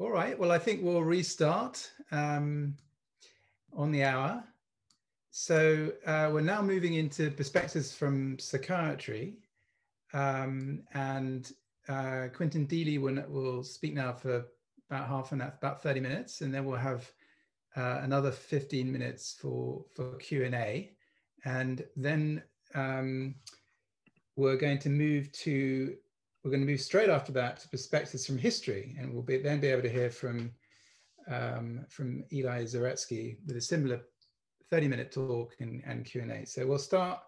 All right, well, I think we'll restart on the hour. So we're now moving into perspectives from psychiatry, and Quinton Deeley will speak now for about about 30 minutes, and then we'll have another 15 minutes for Q&A, and then we're going to move to straight after that to perspectives from history, and we'll then be able to hear from Eli Zaretsky with a similar 30-minute talk and Q&A. So we'll start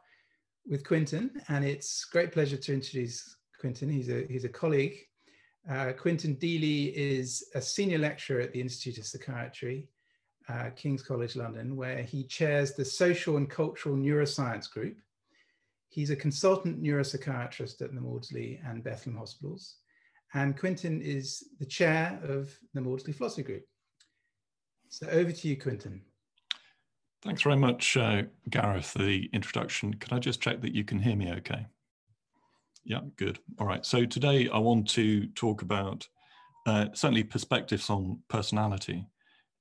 with Quinton, and it's great pleasure to introduce Quinton. He's a colleague. Quinton Deeley is a senior lecturer at the Institute of Psychiatry, King's College London, where he chairs the Social and Cultural Neuroscience Group. He's a consultant neuropsychiatrist at the Maudsley and Bethlehem Hospitals, and Quinton is the chair of the Maudsley Philosophy Group. So over to you, Quinton. Thanks very much, Gareth, for the introduction. Could I just check that you can hear me okay? Yeah, good. All right, so today I want to talk about certainly perspectives on personality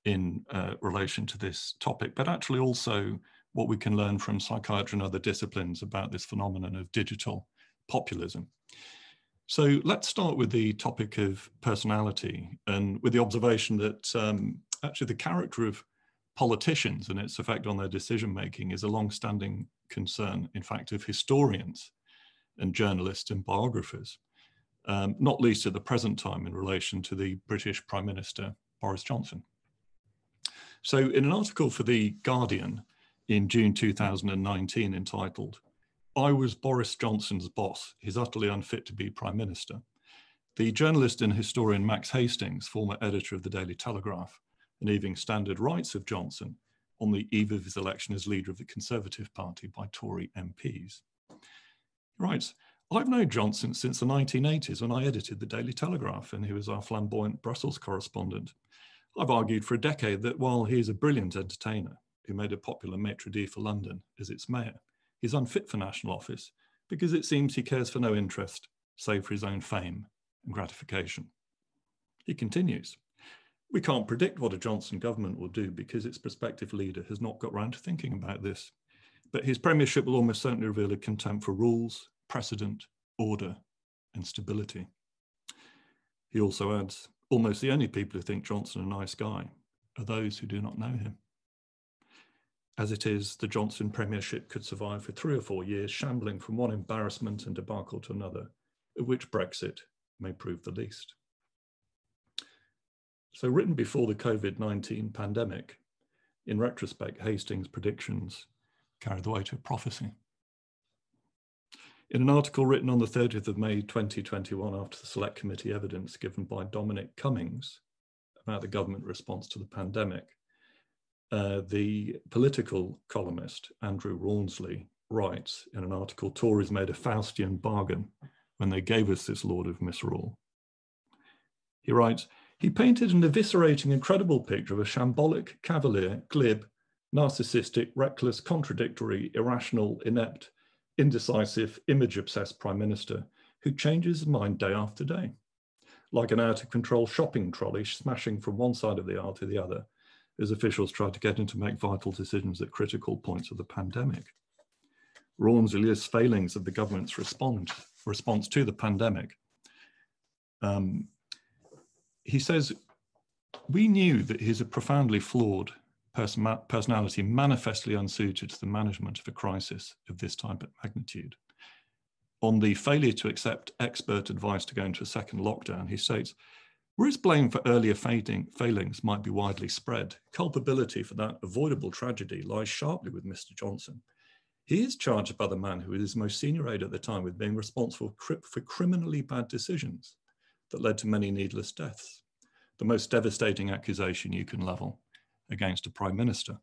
in relation to this topic, but actually also what we can learn from psychiatry and other disciplines about this phenomenon of digital populism. So let's start with the topic of personality, and with the observation that actually the character of politicians and its effect on their decision-making is a long-standing concern, in fact, of historians and journalists and biographers, not least at the present time in relation to the British Prime Minister, Boris Johnson. So in an article for The Guardian, in June 2019, entitled, "I Was Boris Johnson's Boss, He's Utterly Unfit to Be Prime Minister," the journalist and historian Max Hastings, former editor of the Daily Telegraph and Evening Standard, writes of Johnson on the eve of his election as leader of the Conservative Party by Tory MPs. He writes, "I've known Johnson since the 1980s when I edited the Daily Telegraph and he was our flamboyant Brussels correspondent. I've argued for a decade that while he is a brilliant entertainer, who made a popular maitre d' for London as its mayor, he's unfit for national office because it seems he cares for no interest, save for his own fame and gratification." He continues, "We can't predict what a Johnson government will do because its prospective leader has not got round to thinking about this, but his premiership will almost certainly reveal a contempt for rules, precedent, order, and stability." He also adds, "Almost the only people who think Johnson a nice guy are those who do not know him. As it is, the Johnson premiership could survive for 3 or 4 years, shambling from one embarrassment and debacle to another, of which Brexit may prove the least." So written before the COVID-19 pandemic, in retrospect, Hastings' predictions carried the weight of prophecy. In an article written on the 30th of May, 2021, after the Select Committee evidence given by Dominic Cummings about the government response to the pandemic, the political columnist Andrew Rawnsley writes in an article, "Tories made a Faustian bargain when they gave us this lord of misrule." He writes, "He painted an eviscerating, incredible picture of a shambolic, cavalier, glib, narcissistic, reckless, contradictory, irrational, inept, indecisive, image-obsessed prime minister who changes his mind day after day. Like an out-of-control shopping trolley smashing from one side of the aisle to the other, as officials tried to get him to make vital decisions at critical points of the pandemic." Rawnsley lists failings of the government's response to the pandemic. He says, "We knew that he's a profoundly flawed personality, manifestly unsuited to the management of a crisis of this type of magnitude." On the failure to accept expert advice to go into a second lockdown, he states, "Where his blame for earlier failings might be widely spread, culpability for that avoidable tragedy lies sharply with Mr. Johnson. He is charged by the man who was his most senior aide at the time with being responsible for criminally bad decisions that led to many needless deaths, the most devastating accusation you can level against a prime minister."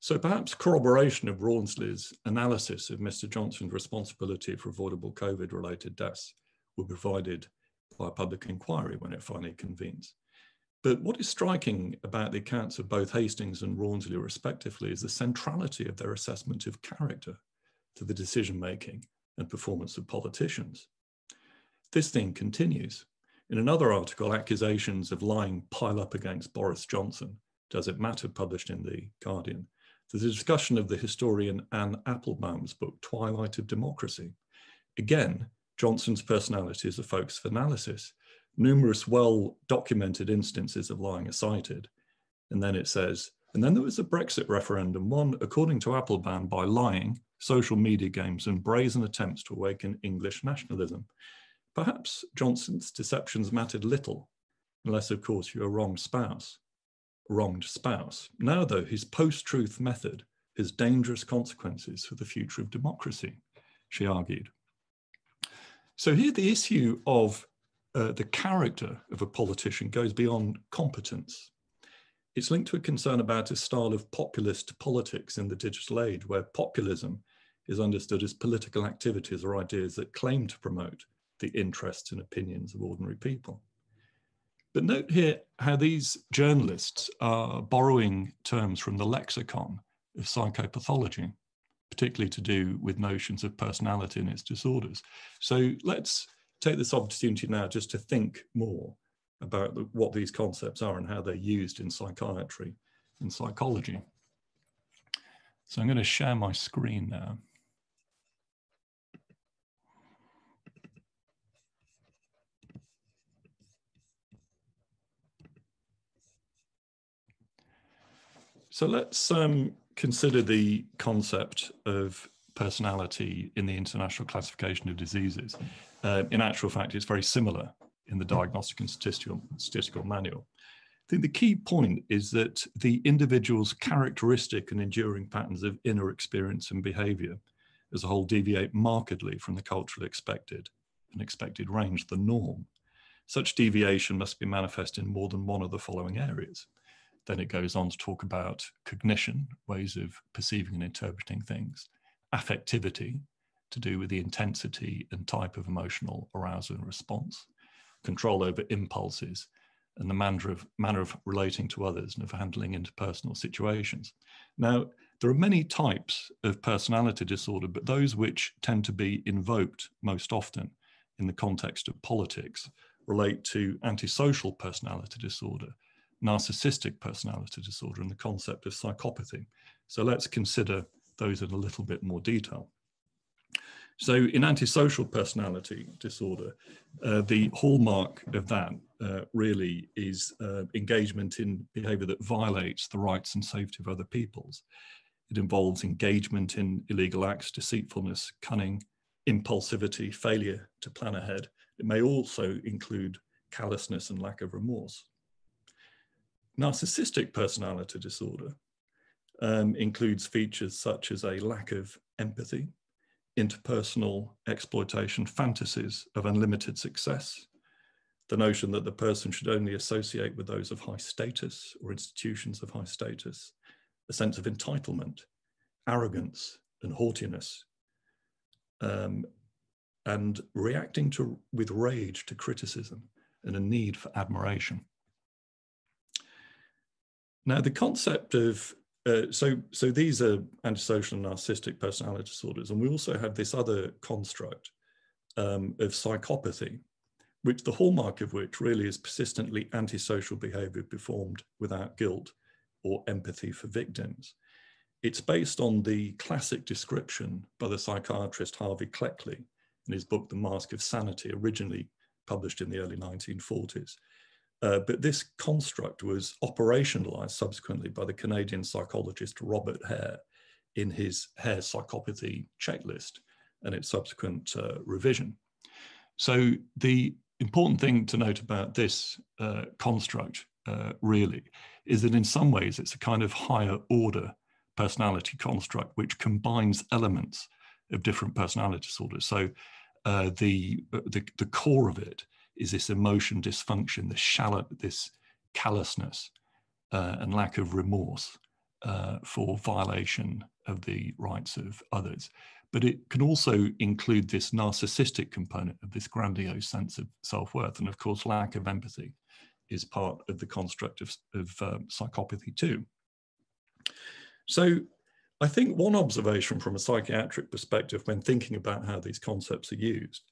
So perhaps corroboration of Rawnsley's analysis of Mr. Johnson's responsibility for avoidable COVID-related deaths were provided by a public inquiry when it finally convenes. But what is striking about the accounts of both Hastings and Rawnsley respectively is the centrality of their assessment of character to the decision-making and performance of politicians. This theme continues. In another article, accusations of lying pile up against Boris Johnson, Does It Matter, published in The Guardian. There's a discussion of the historian Anne Applebaum's book, Twilight of Democracy. Again, Johnson's personality is a focus of analysis. Numerous well-documented instances of lying are cited. And then it says, and then there was the Brexit referendum, won, according to Applebaum, by lying, social media games, and brazen attempts to awaken English nationalism. Perhaps Johnson's deceptions mattered little, unless, of course, you're a wronged spouse. Now, though, his post-truth method has dangerous consequences for the future of democracy, she argued. So here the issue of the character of a politician goes beyond competence. It's linked to a concern about a style of populist politics in the digital age, where populism is understood as political activities or ideas that claim to promote the interests and opinions of ordinary people. But note here how these journalists are borrowing terms from the lexicon of psychopathology, particularly to do with notions of personality and its disorders. So let's take this opportunity now just to think more about what these concepts are and how they're used in psychiatry and psychology. So I'm going to share my screen now. So let's consider the concept of personality in the International Classification of Diseases. In actual fact, it's very similar in the Diagnostic and Statistical Manual. I think the key point is that the individual's characteristic and enduring patterns of inner experience and behavior as a whole deviate markedly from the culturally expected and expected range, the norm. Such deviation must be manifest in more than one of the following areas. Then it goes on to talk about cognition, ways of perceiving and interpreting things, affectivity, to do with the intensity and type of emotional arousal and response, control over impulses, and the manner of relating to others and of handling interpersonal situations. Now, there are many types of personality disorder, but those which tend to be invoked most often in the context of politics relate to antisocial personality disorder, narcissistic personality disorder, and the concept of psychopathy. So let's consider those in a little bit more detail. So in antisocial personality disorder, the hallmark of that really is engagement in behavior that violates the rights and safety of other peoples. It involves engagement in illegal acts, deceitfulness, cunning, impulsivity, failure to plan ahead. It may also include callousness and lack of remorse. Narcissistic personality disorder includes features such as a lack of empathy, interpersonal exploitation, fantasies of unlimited success, the notion that the person should only associate with those of high status or institutions of high status, a sense of entitlement, arrogance and haughtiness, and reacting with rage to criticism and a need for admiration. Now, the concept of, so these are antisocial and narcissistic personality disorders, and we also have this other construct of psychopathy, which the hallmark of which really is persistently antisocial behavior performed without guilt or empathy for victims. It's based on the classic description by the psychiatrist Harvey Cleckley in his book, The Mask of Sanity, originally published in the early 1940s. But this construct was operationalized subsequently by the Canadian psychologist Robert Hare in his Hare Psychopathy Checklist and its subsequent revision. So the important thing to note about this construct really is that in some ways it's a kind of higher order personality construct which combines elements of different personality disorders. So the core of it is this emotion dysfunction, this shallow, this callousness and lack of remorse for violation of the rights of others. But it can also include this narcissistic component of this grandiose sense of self-worth. And of course, lack of empathy is part of the construct of psychopathy too. So I think one observation from a psychiatric perspective when thinking about how these concepts are used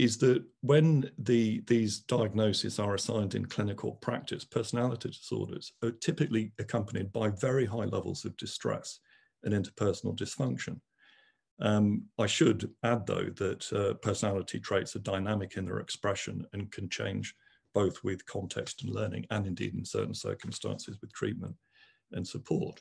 is that when these diagnoses are assigned in clinical practice, personality disorders are typically accompanied by very high levels of distress and interpersonal dysfunction. I should add, though, that personality traits are dynamic in their expression and can change both with context and learning, and indeed in certain circumstances with treatment and support.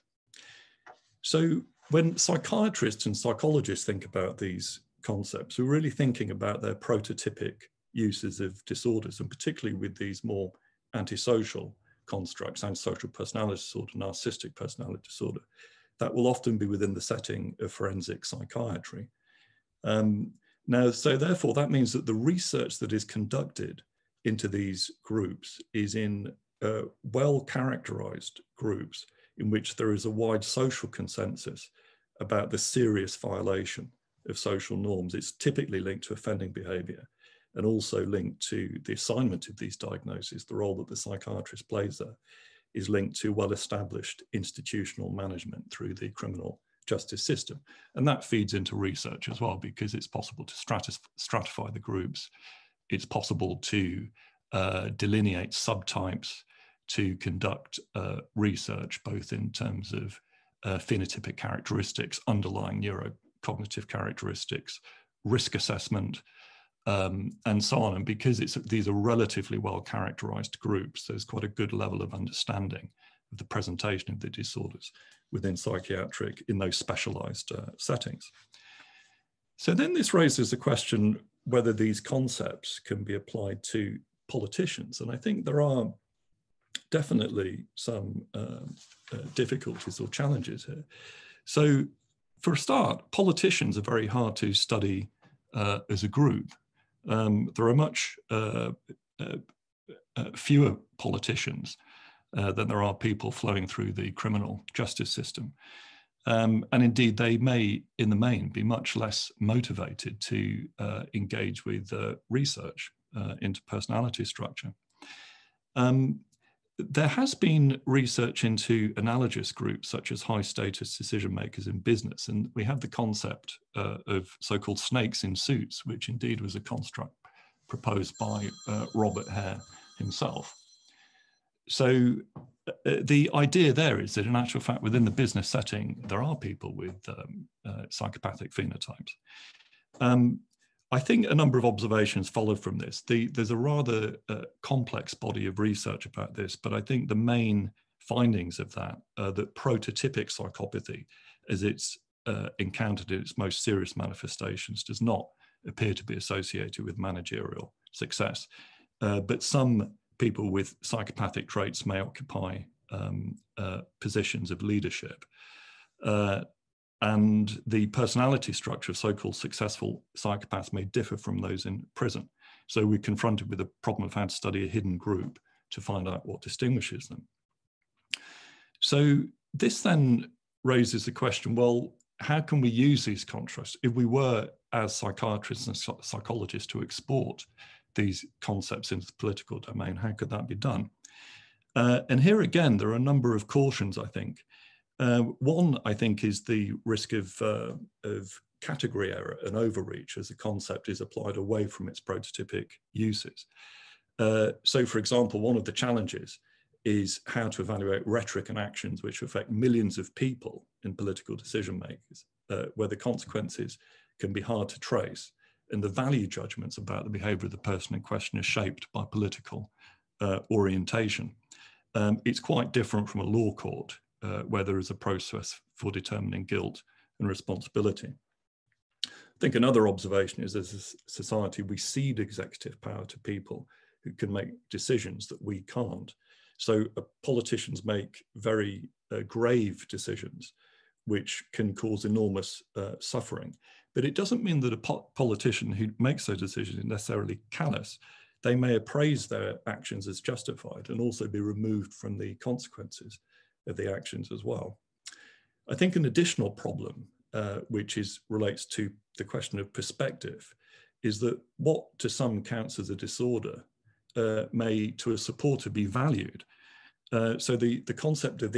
So when psychiatrists and psychologists think about these concepts, we're really thinking about their prototypic uses of disorders, and particularly with these more antisocial constructs, antisocial personality disorder, narcissistic personality disorder, that will often be within the setting of forensic psychiatry. Now, so therefore, that means that the research that is conducted into these groups is in well-characterized groups in which there is a wide social consensus about the serious violation of social norms. It's typically linked to offending behavior and also linked to the assignment of these diagnoses. The role that the psychiatrist plays there is linked to well-established institutional management through the criminal justice system. And that feeds into research as well, because it's possible to stratify the groups. It's possible to delineate subtypes, to conduct research, both in terms of phenotypic characteristics, underlying neurocognitive characteristics, risk assessment, and so on. And because these are relatively well-characterized groups, there's quite a good level of understanding of the presentation of the disorders within psychiatric, in those specialized settings. So then this raises the question whether these concepts can be applied to politicians. And I think there are definitely some difficulties or challenges here. So for a start, politicians are very hard to study as a group. There are much fewer politicians than there are people flowing through the criminal justice system. And indeed, they may, in the main, be much less motivated to engage with research into personality structure. There has been research into analogous groups, such as high-status decision-makers in business, and we have the concept of so-called snakes in suits, which indeed was a construct proposed by Robert Hare himself. So the idea there is that, in actual fact, within the business setting, there are people with psychopathic phenotypes. I think a number of observations follow from this. There's a rather complex body of research about this, but I think the main findings of that are that prototypic psychopathy, as it's encountered in its most serious manifestations, does not appear to be associated with managerial success, but some people with psychopathic traits may occupy positions of leadership. And the personality structure of so-called successful psychopaths may differ from those in prison. So we're confronted with a problem of how to study a hidden group to find out what distinguishes them. So this then raises the question, well, how can we use these contrasts? If we were, as psychiatrists and psychologists, to export these concepts into the political domain, how could that be done? And here again, there are a number of cautions, I think. One, I think, is the risk of category error and overreach as the concept is applied away from its prototypic uses. So, for example, one of the challenges is how to evaluate rhetoric and actions which affect millions of people in political decision makers, where the consequences can be hard to trace, and the value judgments about the behaviour of the person in question are shaped by political orientation. It's quite different from a law court, where there is a process for determining guilt and responsibility. I think another observation is, as a society, we cede executive power to people who can make decisions that we can't. So politicians make very grave decisions which can cause enormous suffering. But it doesn't mean that a politician who makes those decisions is necessarily callous. They may appraise their actions as justified and also be removed from the consequences of the actions as well. I think an additional problem, which relates to the question of perspective, is that what to some counts as a disorder may to a supporter be valued. So the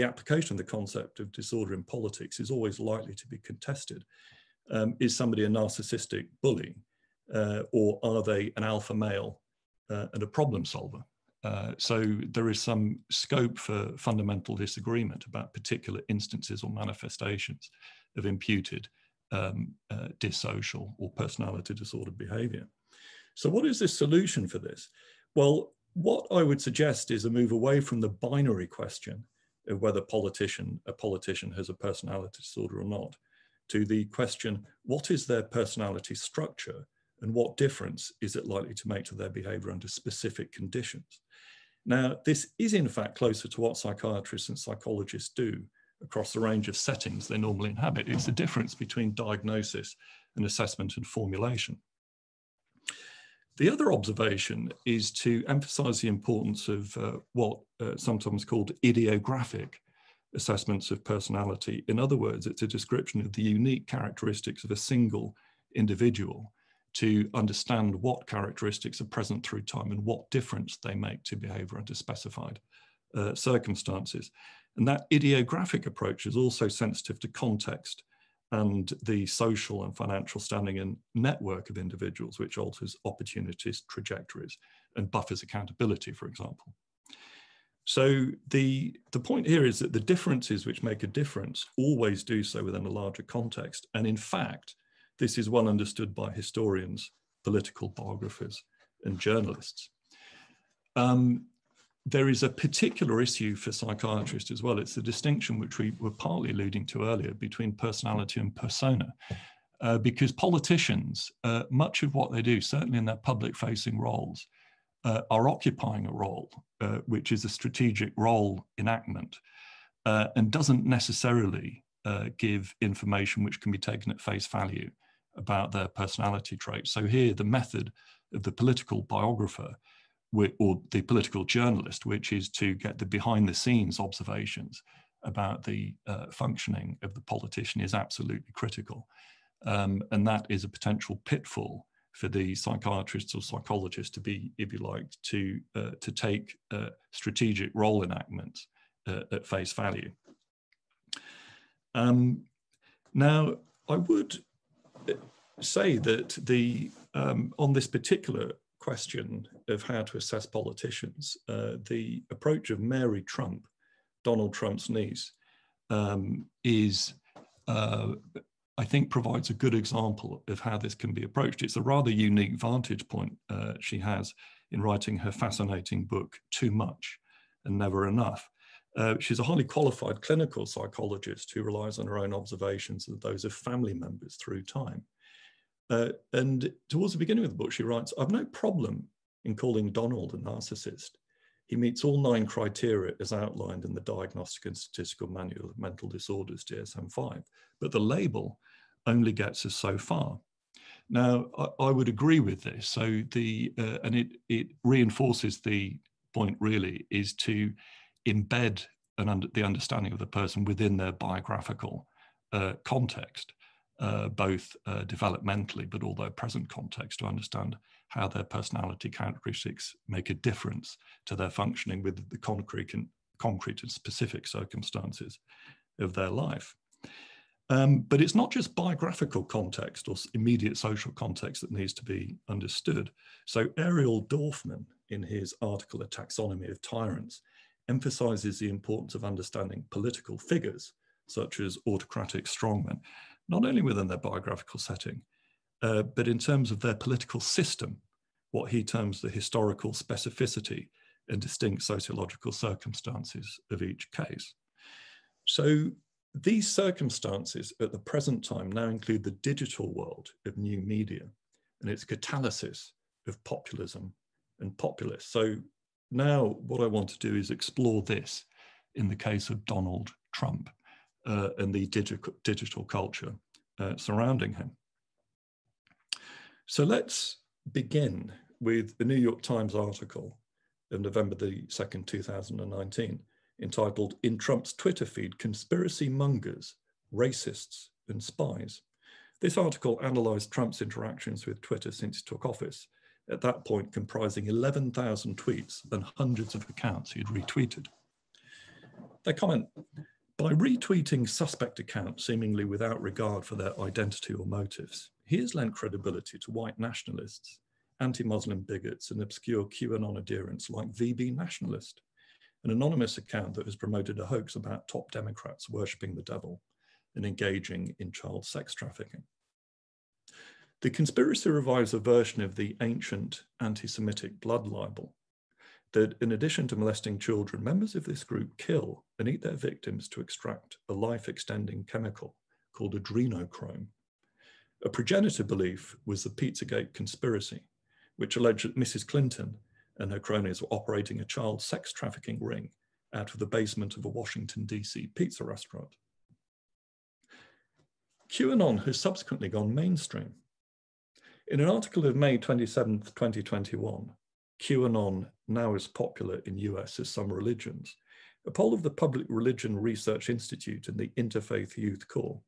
application of the concept of disorder in politics is always likely to be contested. Is somebody a narcissistic bully? or are they an alpha male and a problem solver? So there is some scope for fundamental disagreement about particular instances or manifestations of imputed dissocial or personality disordered behavior. So what is this solution for this? Well, what I would suggest is a move away from the binary question of whether a politician has a personality disorder or not, to the question, what is their personality structure and what difference is it likely to make to their behavior under specific conditions? Now, this is in fact closer to what psychiatrists and psychologists do across the range of settings they normally inhabit. It's the difference between diagnosis and assessment and formulation. The other observation is to emphasize the importance of what sometimes called ideographic assessments of personality. In other words, it's a description of the unique characteristics of a single individual to understand what characteristics are present through time and what difference they make to behavior under specified circumstances. And that ideographic approach is also sensitive to context and the social and financial standing and network of individuals, which alters opportunities, trajectories, and buffers accountability, for example. So the point here is that the differences which make a difference always do so within a larger context. And in fact, this is well understood by historians, political biographers, and journalists. There is a particular issue for psychiatrists as well. It's the distinction which we were partly alluding to earlier between personality and persona, because politicians, much of what they do, certainly in their public-facing roles, are occupying a role, which is a strategic role enactment, and doesn't necessarily give information which can be taken at face value about their personality traits. So here, the method of the political biographer or the political journalist, which is to get the behind-the-scenes observations about the functioning of the politician, is absolutely critical. And that is a potential pitfall for the psychiatrists or psychologists to be, if you like, to take strategic role enactments at face value. Now, I would say that on this particular question of how to assess politicians, the approach of Mary Trump, Donald Trump's niece, I think provides a good example of how this can be approached. It's a rather unique vantage point she has in writing her fascinating book, Too Much and Never Enough. She's a highly qualified clinical psychologist who relies on her own observations and those of family members through time. And towards the beginning of the book, she writes, "I've no problem in calling Donald a narcissist. He meets all 9 criteria as outlined in the Diagnostic and Statistical Manual of Mental Disorders, DSM-5, but the label only gets us so far." Now, I would agree with this. So and it reinforces the point, really, is to embed the understanding of the person within their biographical context. Both developmentally, but all their present context, to understand how their personality characteristics make a difference to their functioning with the concrete and specific circumstances of their life. But it's not just biographical context or immediate social context that needs to be understood. So Ariel Dorfman, in his article, A Taxonomy of Tyrants, emphasizes the importance of understanding political figures, such as autocratic strongmen, not only within their biographical setting, but in terms of their political system, what he terms the historical specificity and distinct sociological circumstances of each case. So these circumstances at the present time now include the digital world of new media and its catalysis of populism and populists. So now what I want to do is explore this in the case of Donald Trump. And the digital culture surrounding him. So let's begin with the New York Times article of November the 2nd, 2019, entitled "In Trump's Twitter Feed, Conspiracy Mongers, Racists and Spies." This article analysed Trump's interactions with Twitter since he took office, at that point comprising 11,000 tweets and hundreds of accounts he'd retweeted. Their comment: By retweeting suspect accounts seemingly without regard for their identity or motives, he has lent credibility to white nationalists, anti-Muslim bigots and obscure QAnon adherents like VB Nationalist, an anonymous account that has promoted a hoax about top Democrats worshipping the devil and engaging in child sex trafficking. The conspiracy revives a version of the ancient anti-Semitic blood libel that, in addition to molesting children, members of this group kill and eat their victims to extract a life-extending chemical called adrenochrome. A progenitor belief was the Pizzagate conspiracy, which alleged that Mrs. Clinton and her cronies were operating a child sex trafficking ring out of the basement of a Washington, DC pizza restaurant. QAnon has subsequently gone mainstream. In an article of May 27, 2021, QAnon now as popular in US as some religions, a poll of the Public Religion Research Institute and the Interfaith Youth Core,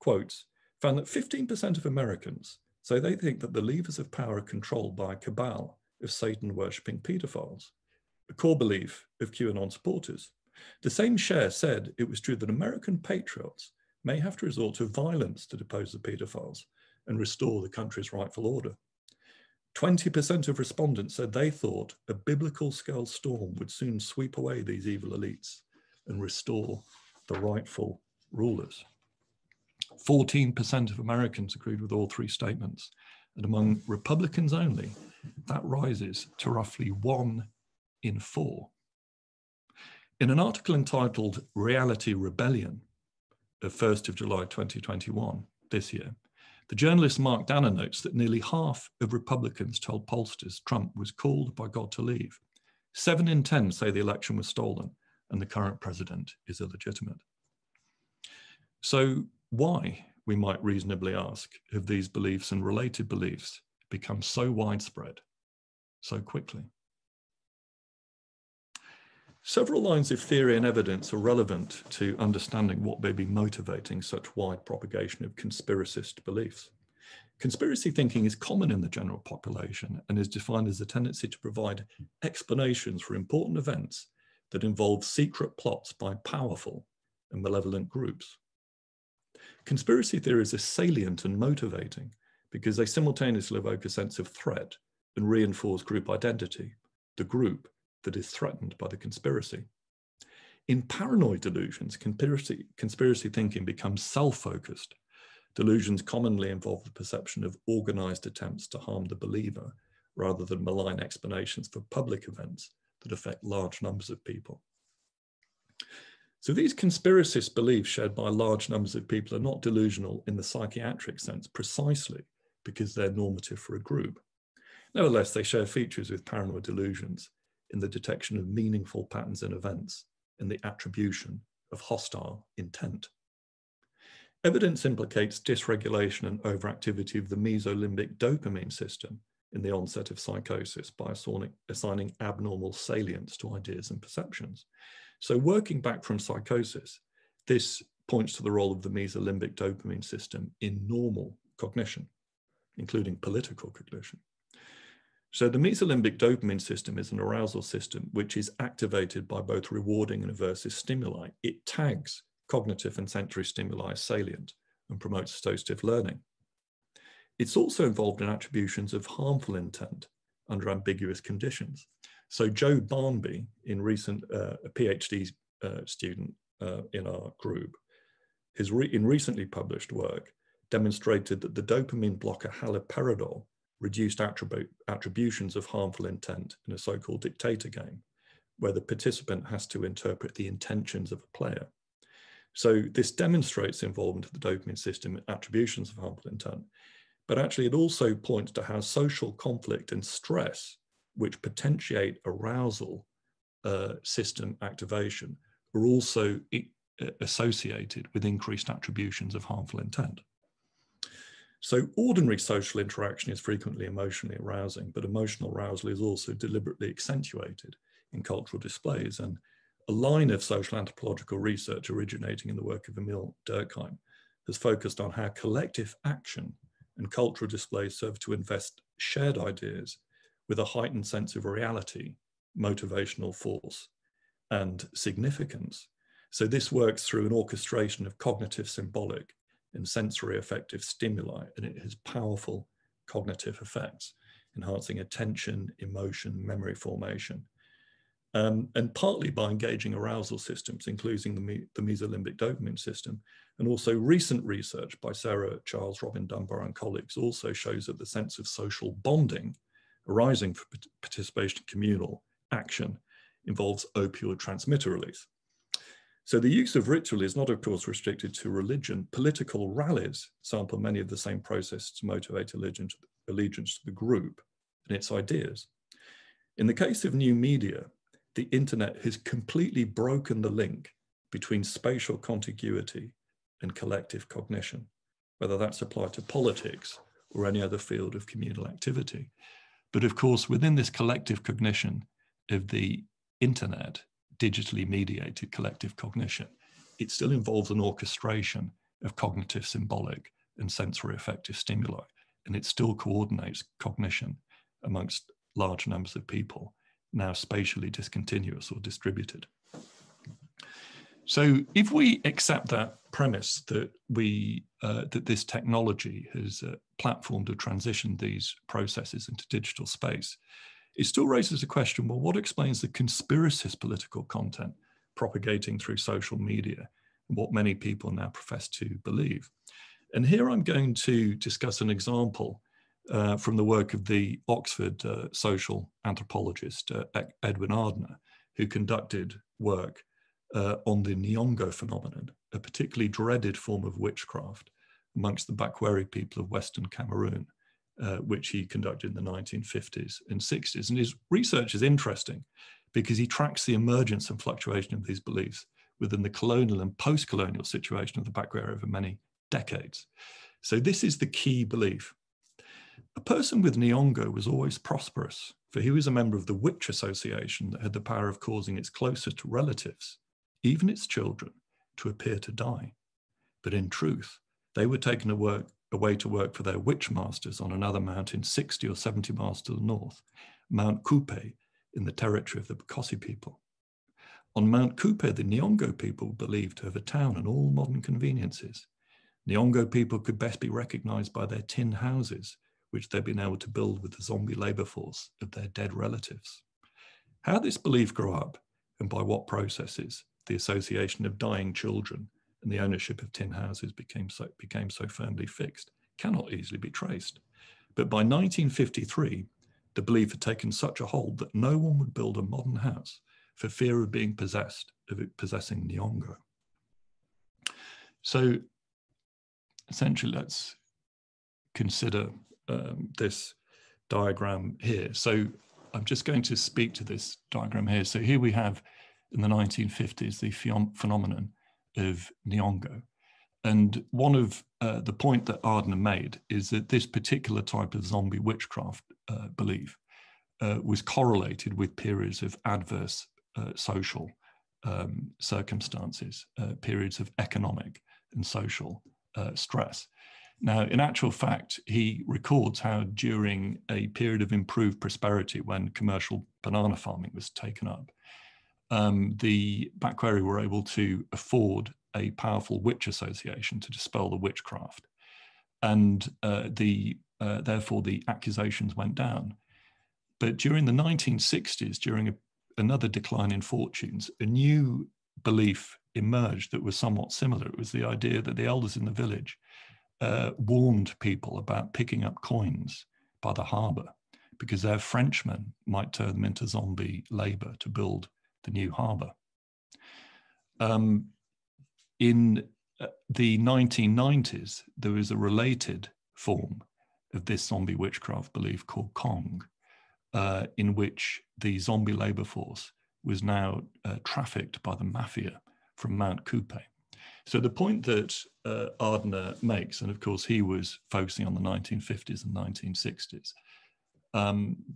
quotes, found that 15% of Americans say they think that the levers of power are controlled by a cabal of Satan-worshipping paedophiles, a core belief of QAnon supporters. The same share said it was true that American patriots may have to resort to violence to depose the paedophiles and restore the country's rightful order. 20% of respondents said they thought a biblical-scale storm would soon sweep away these evil elites and restore the rightful rulers. 14% of Americans agreed with all three statements, and among Republicans only, that rises to roughly 1 in 4. In an article entitled Reality Rebellion of 1st of July 2021, this year, the journalist Mark Danner notes that nearly half of Republicans told pollsters Trump was called by God to leave. 7 in 10 say the election was stolen and the current president is illegitimate. So why, we might reasonably ask, have these beliefs and related beliefs become so widespread so quickly? Several lines of theory and evidence are relevant to understanding what may be motivating such wide propagation of conspiracist beliefs. Conspiracy thinking is common in the general population and is defined as a tendency to provide explanations for important events that involve secret plots by powerful and malevolent groups. Conspiracy theories are salient and motivating because they simultaneously evoke a sense of threat and reinforce group identity, the group that is threatened by the conspiracy. In paranoid delusions, conspiracy thinking becomes self-focused. Delusions commonly involve the perception of organized attempts to harm the believer rather than malign explanations for public events that affect large numbers of people. So these conspiracist beliefs shared by large numbers of people are not delusional in the psychiatric sense precisely because they're normative for a group. Nevertheless, they share features with paranoid delusions in the detection of meaningful patterns and events and the attribution of hostile intent. Evidence implicates dysregulation and overactivity of the mesolimbic dopamine system in the onset of psychosis by assigning abnormal salience to ideas and perceptions. So working back from psychosis, this points to the role of the mesolimbic dopamine system in normal cognition, including political cognition. So the mesolimbic dopamine system is an arousal system which is activated by both rewarding and aversive stimuli. It tags cognitive and sensory stimuli as salient and promotes associative learning. It's also involved in attributions of harmful intent under ambiguous conditions. So Joe Barnby, in recent, a PhD student in our group, has in recently published work demonstrated that the dopamine blocker haloperidol reduced attributions of harmful intent in a so-called dictator game, where the participant has to interpret the intentions of a player. So this demonstrates the involvement of the dopamine system in attributions of harmful intent, but actually it also points to how social conflict and stress, which potentiate arousal system activation, are also associated with increased attributions of harmful intent. So ordinary social interaction is frequently emotionally arousing, but emotional arousal is also deliberately accentuated in cultural displays. And a line of social anthropological research originating in the work of Emil Durkheim has focused on how collective action and cultural displays serve to invest shared ideas with a heightened sense of reality, motivational force, and significance, So this works through an orchestration of cognitive, symbolic, and sensory affective stimuli, and it has powerful cognitive effects, enhancing attention, emotion, memory formation. And partly by engaging arousal systems, including the mesolimbic dopamine system. And also recent research by Sarah Charles, Robin Dunbar and colleagues also shows that the sense of social bonding arising from participation in communal action involves opioid transmitter release. So the use of ritual is not, of course, restricted to religion. Political rallies sample many of the same processes to motivate allegiance to the group and its ideas. In the case of new media, the internet has completely broken the link between spatial contiguity and collective cognition, whether that's applied to politics or any other field of communal activity. But of course, within this collective cognition of the internet, digitally mediated collective cognition, it still involves an orchestration of cognitive, symbolic, and sensory affective stimuli, and it still coordinates cognition amongst large numbers of people, now spatially discontinuous or distributed. So if we accept that premise that this technology has platformed or transitioned these processes into digital space, it still raises the question, well, what explains the conspiracist political content propagating through social media and what many people now profess to believe? And here I'm going to discuss an example from the work of the Oxford social anthropologist Edwin Ardner, who conducted work on the Nyong'o phenomenon, a particularly dreaded form of witchcraft amongst the Bakweri people of Western Cameroon, which he conducted in the 1950s and 60s. And his research is interesting because he tracks the emergence and fluctuation of these beliefs within the colonial and post-colonial situation of the Bakweri over many decades. So this is the key belief. A person with Nyong'o was always prosperous, for he was a member of the witch association that had the power of causing its closest relatives, even its children, to appear to die. But in truth, they were taken away to work for their witch masters on another mountain 60 or 70 miles to the north, Mount Kupe, in the territory of the Bokosi people. On Mount Kupe, the Nyong'o people believed to have a town and all modern conveniences. Nyong'o people could best be recognized by their tin houses, which they've been able to build with the zombie labor force of their dead relatives. How this belief grew up and by what processes the association of dying children and the ownership of tin houses became so firmly fixed cannot easily be traced. But by 1953, the belief had taken such a hold that no one would build a modern house for fear of being possessed, of it possessing Nyong'o. So essentially, let's consider this diagram here. So I'm just going to speak to this diagram here. So here we have in the 1950s, the phenomenon of Nyong'o. And one of the point that Ardner made is that this particular type of zombie witchcraft belief was correlated with periods of adverse social circumstances, periods of economic and social stress. Now, in actual fact, he records how during a period of improved prosperity when commercial banana farming was taken up, the Bakweri were able to afford a powerful witch association to dispel the witchcraft. And therefore, the accusations went down. But during the 1960s, during another decline in fortunes, a new belief emerged that was somewhat similar. It was the idea that the elders in the village warned people about picking up coins by the harbour because their Frenchmen might turn them into zombie labour to build the new harbour. In the 1990s, there was a related form of this zombie witchcraft belief called Kong, in which the zombie labour force was now trafficked by the mafia from Mount Kupe. So the point that Ardner makes, and of course he was focusing on the 1950s and 1960s,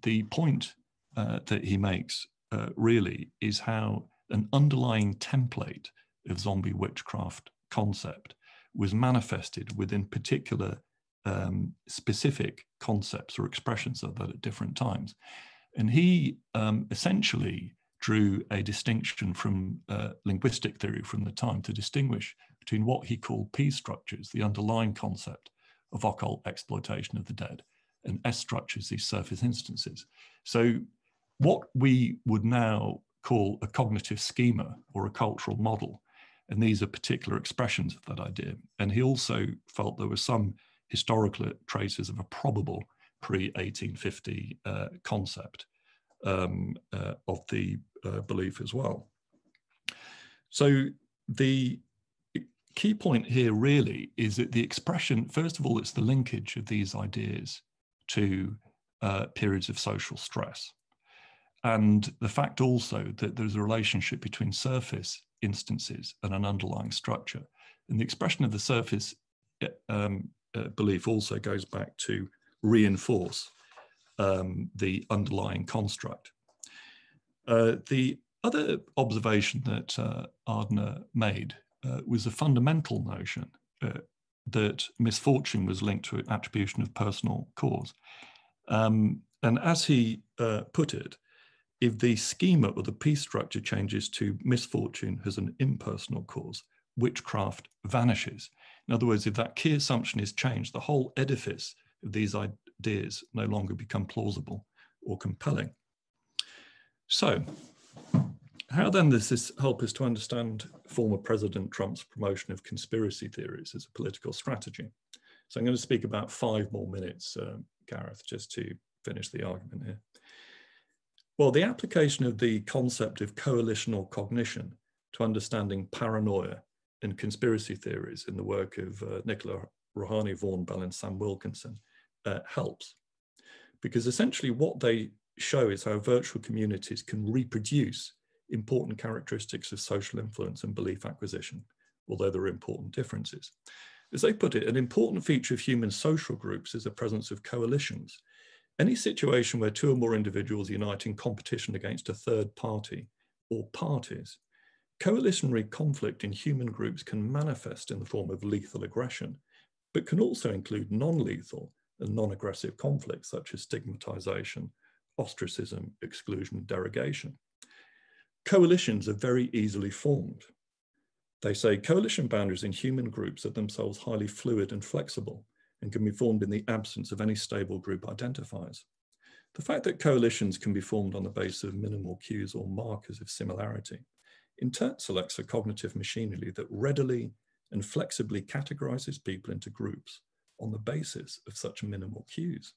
the point that he makes really is how an underlying template of zombie witchcraft concept was manifested within particular specific concepts or expressions of that at different times. And he essentially drew a distinction from linguistic theory from the time to distinguish between what he called P structures, the underlying concept of occult exploitation of the dead, and S structures, these surface instances. So what we would now call a cognitive schema or a cultural model, and these are particular expressions of that idea. And he also felt there were some historical traces of a probable pre-1850 concept of the belief as well. So the key point here really is that the expression, first of all, it's the linkage of these ideas to periods of social stress. And the fact also that there's a relationship between surface instances and an underlying structure. And the expression of the surface belief also goes back to reinforce the underlying construct. The other observation that Ardner made was a fundamental notion that misfortune was linked to attribution of personal cause. And as he put it, if the schema or the P structure changes to misfortune has an impersonal cause, witchcraft vanishes. In other words, if that key assumption is changed, the whole edifice of these ideas no longer become plausible or compelling. So, how then does this help us to understand former President Trump's promotion of conspiracy theories as a political strategy? So I'm going to speak about 5 more minutes, Gareth, just to finish the argument here. Well, the application of the concept of coalitional cognition to understanding paranoia and conspiracy theories in the work of Nicola Rouhani Vaughan Bell and Sam Wilkinson helps, because essentially what they show is how virtual communities can reproduce important characteristics of social influence and belief acquisition, although there are important differences. As they put it, an important feature of human social groups is the presence of coalitions. Any situation where 2 or more individuals unite in competition against a third party or parties, coalitionary conflict in human groups can manifest in the form of lethal aggression, but can also include non-lethal and non-aggressive conflicts such as stigmatization, ostracism, exclusion, and derogation. Coalitions are very easily formed. They say coalition boundaries in human groups are themselves highly fluid and flexible and can be formed in the absence of any stable group identifiers. The fact that coalitions can be formed on the basis of minimal cues or markers of similarity in turn selects a cognitive machinery that readily and flexibly categorizes people into groups on the basis of such minimal cues.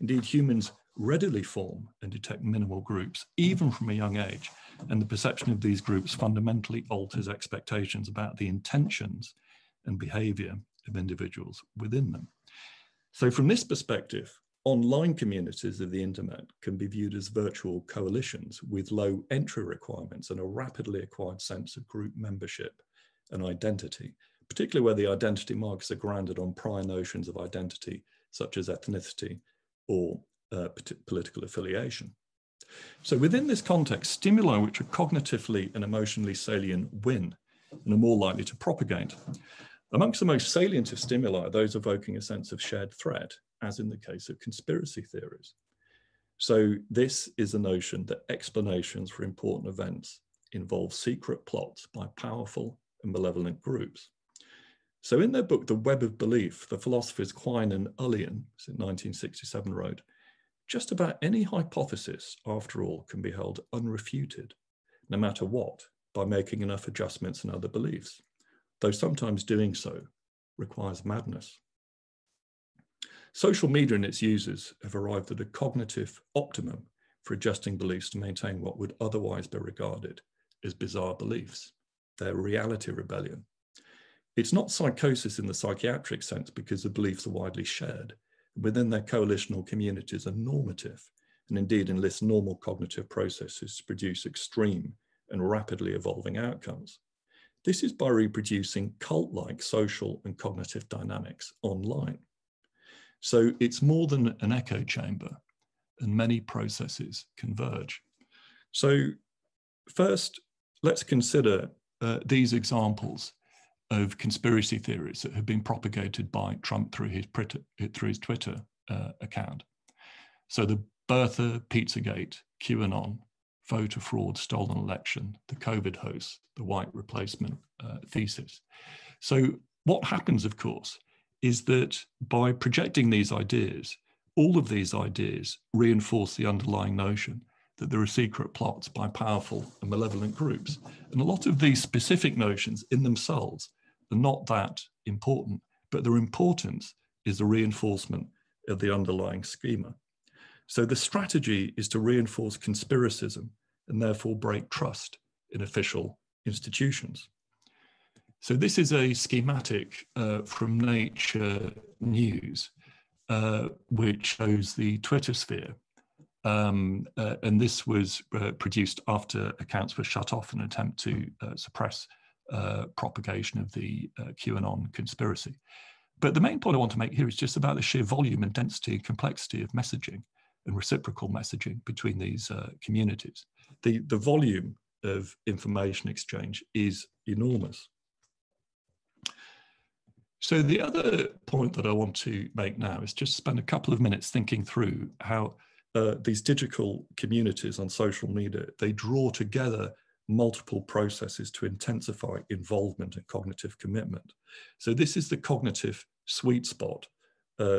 Indeed, humans readily form and detect minimal groups, even from a young age, and the perception of these groups fundamentally alters expectations about the intentions and behavior of individuals within them. So from this perspective, online communities of the internet can be viewed as virtual coalitions with low entry requirements and a rapidly acquired sense of group membership and identity, particularly where the identity markers are grounded on prior notions of identity, such as ethnicity or political affiliation. So within this context, stimuli which are cognitively and emotionally salient win and are more likely to propagate. Amongst the most salient of stimuli are those evoking a sense of shared threat, as in the case of conspiracy theories. So this is the notion that explanations for important events involve secret plots by powerful and malevolent groups. So in their book, The Web of Belief, the philosophers Quine and Ullian, in 1967, wrote, just about any hypothesis, after all, can be held unrefuted, no matter what, by making enough adjustments and other beliefs, though sometimes doing so requires madness. Social media and its users have arrived at a cognitive optimum for adjusting beliefs to maintain what would otherwise be regarded as bizarre beliefs, their reality rebellion. It's not psychosis in the psychiatric sense because the beliefs are widely shared. Within their coalitional communities are normative and indeed enlist normal cognitive processes to produce extreme and rapidly evolving outcomes. This is by reproducing cult-like social and cognitive dynamics online. So it's more than an echo chamber, and many processes converge. So first, let's consider these examples of conspiracy theories that have been propagated by Trump through his Twitter account. So the Bertha, Pizzagate, QAnon, voter fraud, stolen election, the COVID hoax, the white replacement thesis. So what happens, of course, is that by projecting these ideas, all of these ideas reinforce the underlying notion that there are secret plots by powerful and malevolent groups. And a lot of these specific notions in themselves are not that important, but their importance is the reinforcement of the underlying schema. So the strategy is to reinforce conspiracism and therefore break trust in official institutions. So this is a schematic from Nature News, which shows the Twitter sphere. And this was produced after accounts were shut off in an attempt to suppress propagation of the QAnon conspiracy. But the main point I want to make here is just about the sheer volume and density and complexity of messaging and reciprocal messaging between these communities. The volume of information exchange is enormous. So the other point that I want to make now is just spend a couple of minutes thinking through how these digital communities on social media, they draw together multiple processes to intensify involvement and cognitive commitment. So this is the cognitive sweet spot,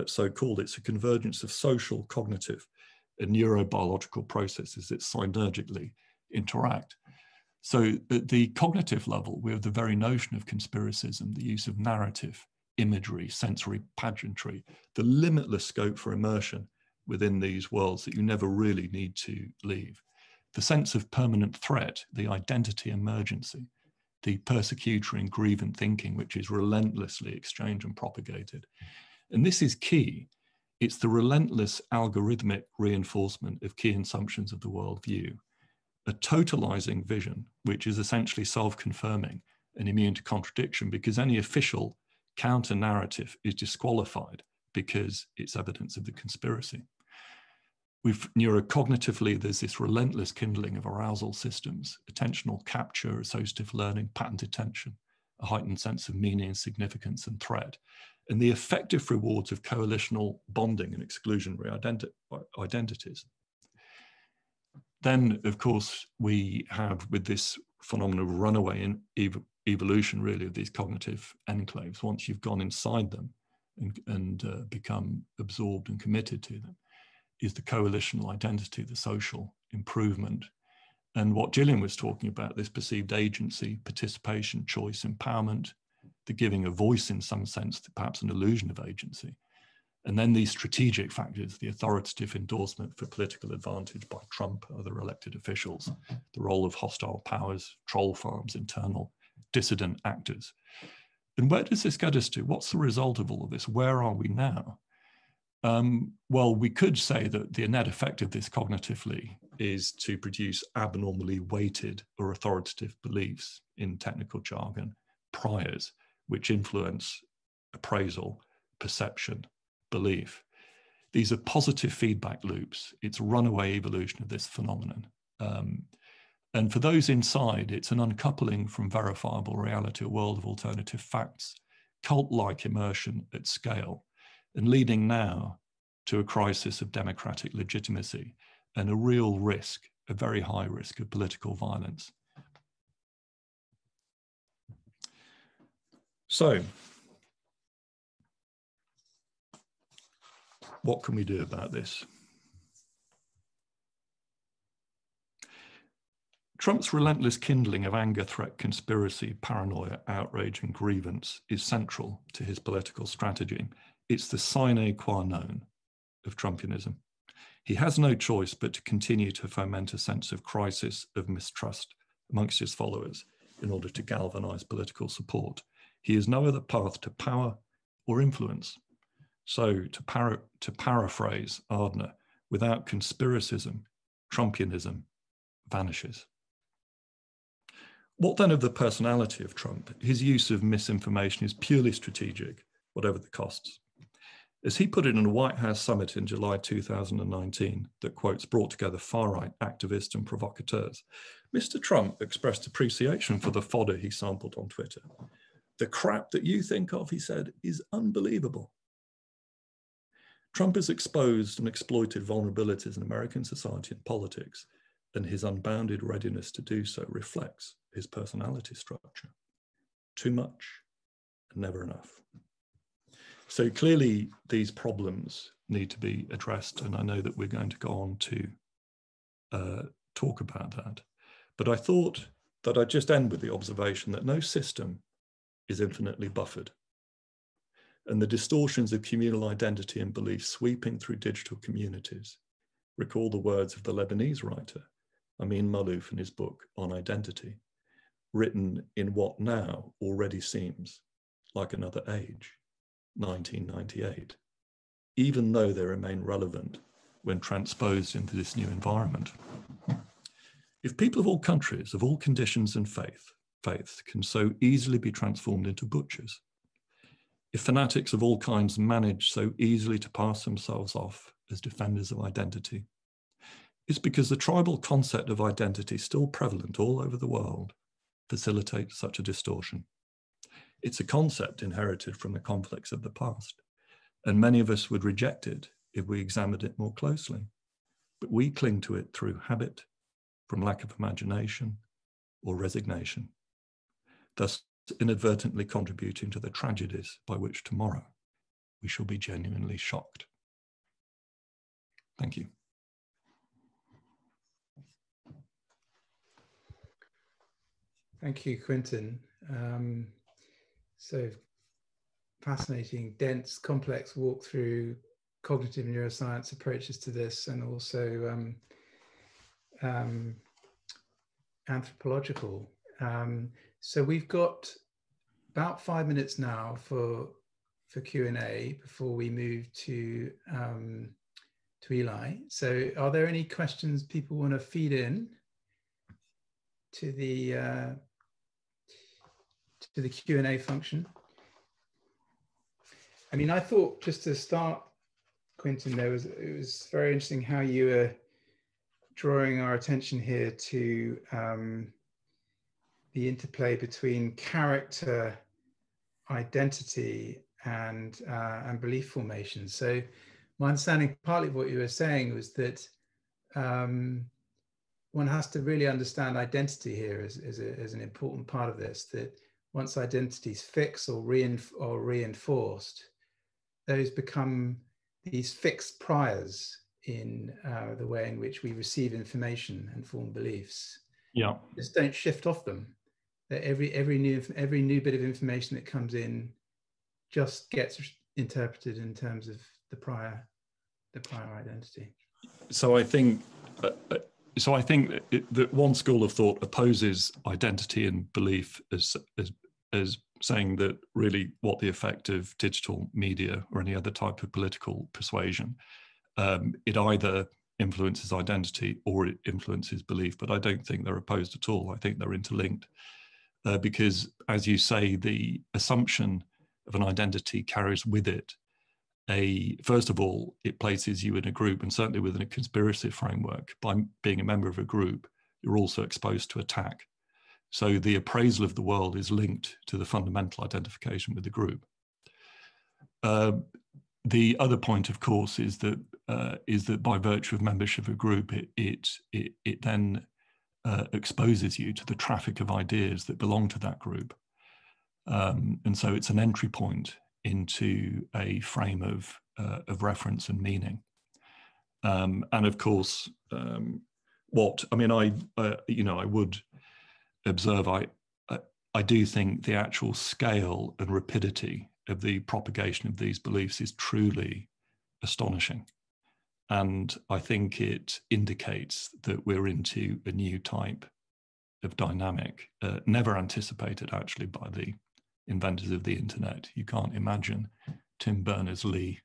so-called. It's a convergence of social, cognitive, and neurobiological processes that synergically interact. So at the cognitive level, we have the very notion of conspiracism, the use of narrative, imagery, sensory pageantry, the limitless scope for immersion within these worlds that you never really need to leave. The sense of permanent threat, the identity emergency, the persecutory and grievant thinking, which is relentlessly exchanged and propagated. And this is key. It's the relentless algorithmic reinforcement of key assumptions of the worldview, a totalizing vision, which is essentially self-confirming and immune to contradiction, because any official counter-narrative is disqualified because it's evidence of the conspiracy. We've neurocognitively, there's this relentless kindling of arousal systems, attentional capture, associative learning, pattern detention, a heightened sense of meaning and significance and threat, and the effective rewards of coalitional bonding and exclusionary identities. Then, of course, we have with this phenomenon of runaway in evolution, really, of these cognitive enclaves, once you've gone inside them and become absorbed and committed to them, is the coalitional identity, the social improvement. And what Gillian was talking about, this perceived agency, participation, choice, empowerment, the giving a voice in some sense, perhaps an illusion of agency. And then these strategic factors, the authoritative endorsement for political advantage by Trump, other elected officials, the role of hostile powers, troll farms, internal dissident actors. And where does this get us to? What's the result of all of this? Where are we now? Well, we could say that the net effect of this cognitively is to produce abnormally weighted or authoritative beliefs, in technical jargon, priors, which influence appraisal, perception, belief. These are positive feedback loops. It's runaway evolution of this phenomenon. And for those inside, it's an uncoupling from verifiable reality, a world of alternative facts, cult-like immersion at scale, and leading now to a crisis of democratic legitimacy and a real risk, a very high risk of political violence. So, what can we do about this? Trump's relentless kindling of anger, threat, conspiracy, paranoia, outrage, and grievance is central to his political strategy. It's the sine qua non of Trumpianism. He has no choice but to continue to foment a sense of crisis, of mistrust amongst his followers in order to galvanize political support. He has no other path to power or influence. So to paraphrase Ardner, without conspiracism, Trumpianism vanishes. What then of the personality of Trump? His use of misinformation is purely strategic, whatever the costs. As he put it in a White House summit in July 2019 that, quotes, brought together far-right activists and provocateurs, Mr. Trump expressed appreciation for the fodder he sampled on Twitter. The crap that you think of, he said, is unbelievable. Trump has exposed and exploited vulnerabilities in American society and politics, and his unbounded readiness to do so reflects his personality structure. Too much and never enough. So clearly these problems need to be addressed, and I know that we're going to go on to talk about that. But I thought that I'd just end with the observation that no system is infinitely buffered. And the distortions of communal identity and belief sweeping through digital communities recall the words of the Lebanese writer, Amin Malouf, in his book On Identity, written in what now already seems like another age, 1998, even though they remain relevant when transposed into this new environment. If people of all countries, of all conditions and faiths can so easily be transformed into butchers, if fanatics of all kinds manage so easily to pass themselves off as defenders of identity, it's because the tribal concept of identity, still prevalent all over the world, facilitates such a distortion. It's a concept inherited from the conflicts of the past, and many of us would reject it if we examined it more closely. But we cling to it through habit, from lack of imagination or resignation, thus inadvertently contributing to the tragedies by which tomorrow we shall be genuinely shocked. Thank you. Thank you, Quinton. So fascinating, dense, complex walk through cognitive neuroscience approaches to this, and also anthropological. So we've got about 5 minutes now for Q&A before we move to Eli. So are there any questions people want to feed in to the Q&A function? I mean, I thought, just to start, Quinton, it was very interesting how you were drawing our attention here to the interplay between character, identity, and belief formation. So my understanding, partly of what you were saying, was that one has to really understand identity here as an important part of this. That once identity is fixed or reinforced, those become these fixed priors in the way in which we receive information and form beliefs. Yeah, just don't shift off them. That every new bit of information that comes in just gets interpreted in terms of the prior identity. So I think that one school of thought opposes identity and belief as saying that really what the effect of digital media or any other type of political persuasion, it either influences identity or it influences belief. But I don't think they're opposed at all. I think they're interlinked, because, as you say, the assumption of an identity carries with it first of all, it places you in a group, and certainly within a conspiracy framework, by being a member of a group, you're also exposed to attack. So the appraisal of the world is linked to the fundamental identification with the group. The other point, of course, is that by virtue of membership of a group, it then exposes you to the traffic of ideas that belong to that group. And so it's an entry point into a frame of reference and meaning. And of course, I would observe, I do think the actual scale and rapidity of the propagation of these beliefs is truly astonishing. And I think it indicates that we're into a new type of dynamic, never anticipated actually by the inventors of the internet. You can't imagine Tim Berners-Lee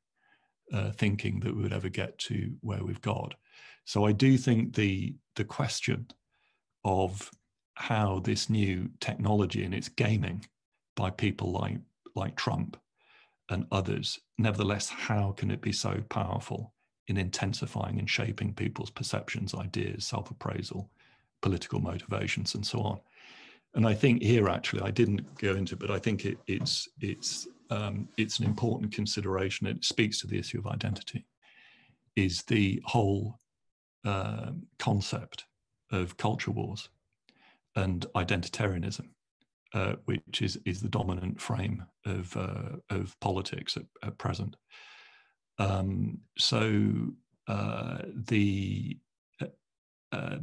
thinking that we would ever get to where we've got. So I do think the question of how this new technology and its gaming by people like Trump and others, nevertheless, how can it be so powerful in intensifying and shaping people's perceptions, ideas, self-appraisal, political motivations, and so on? And I think here, actually, I didn't go into it, but I think it's an important consideration. It speaks to the issue of identity, is the whole concept of culture wars and identitarianism, which is the dominant frame of politics at present. So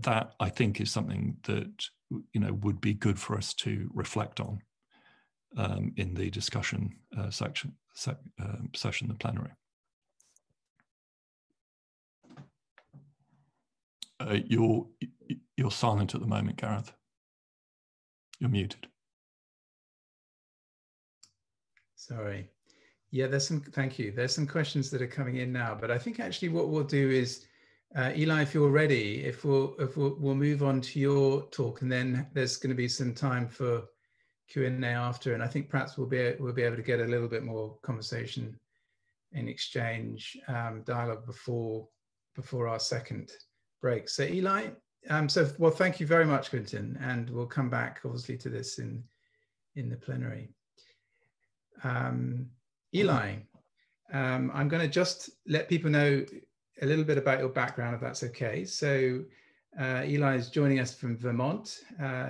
that, I think, is something that, you know, would be good for us to reflect on in the discussion session, the plenary. You're silent at the moment, Gareth. You're muted. Sorry. Yeah, there's some, thank you. There's some questions that are coming in now, but I think actually what we'll do is, Eli, if you're ready, we'll move on to your talk, and then there's going to be some time for Q&A after, and I think perhaps we'll be able to get a little bit more conversation in exchange, dialogue before our second break. So Eli, well, thank you very much, Quinton, and we'll come back obviously to this in the plenary. Eli, I'm going to just let people know a little bit about your background, if that's okay. So Eli is joining us from Vermont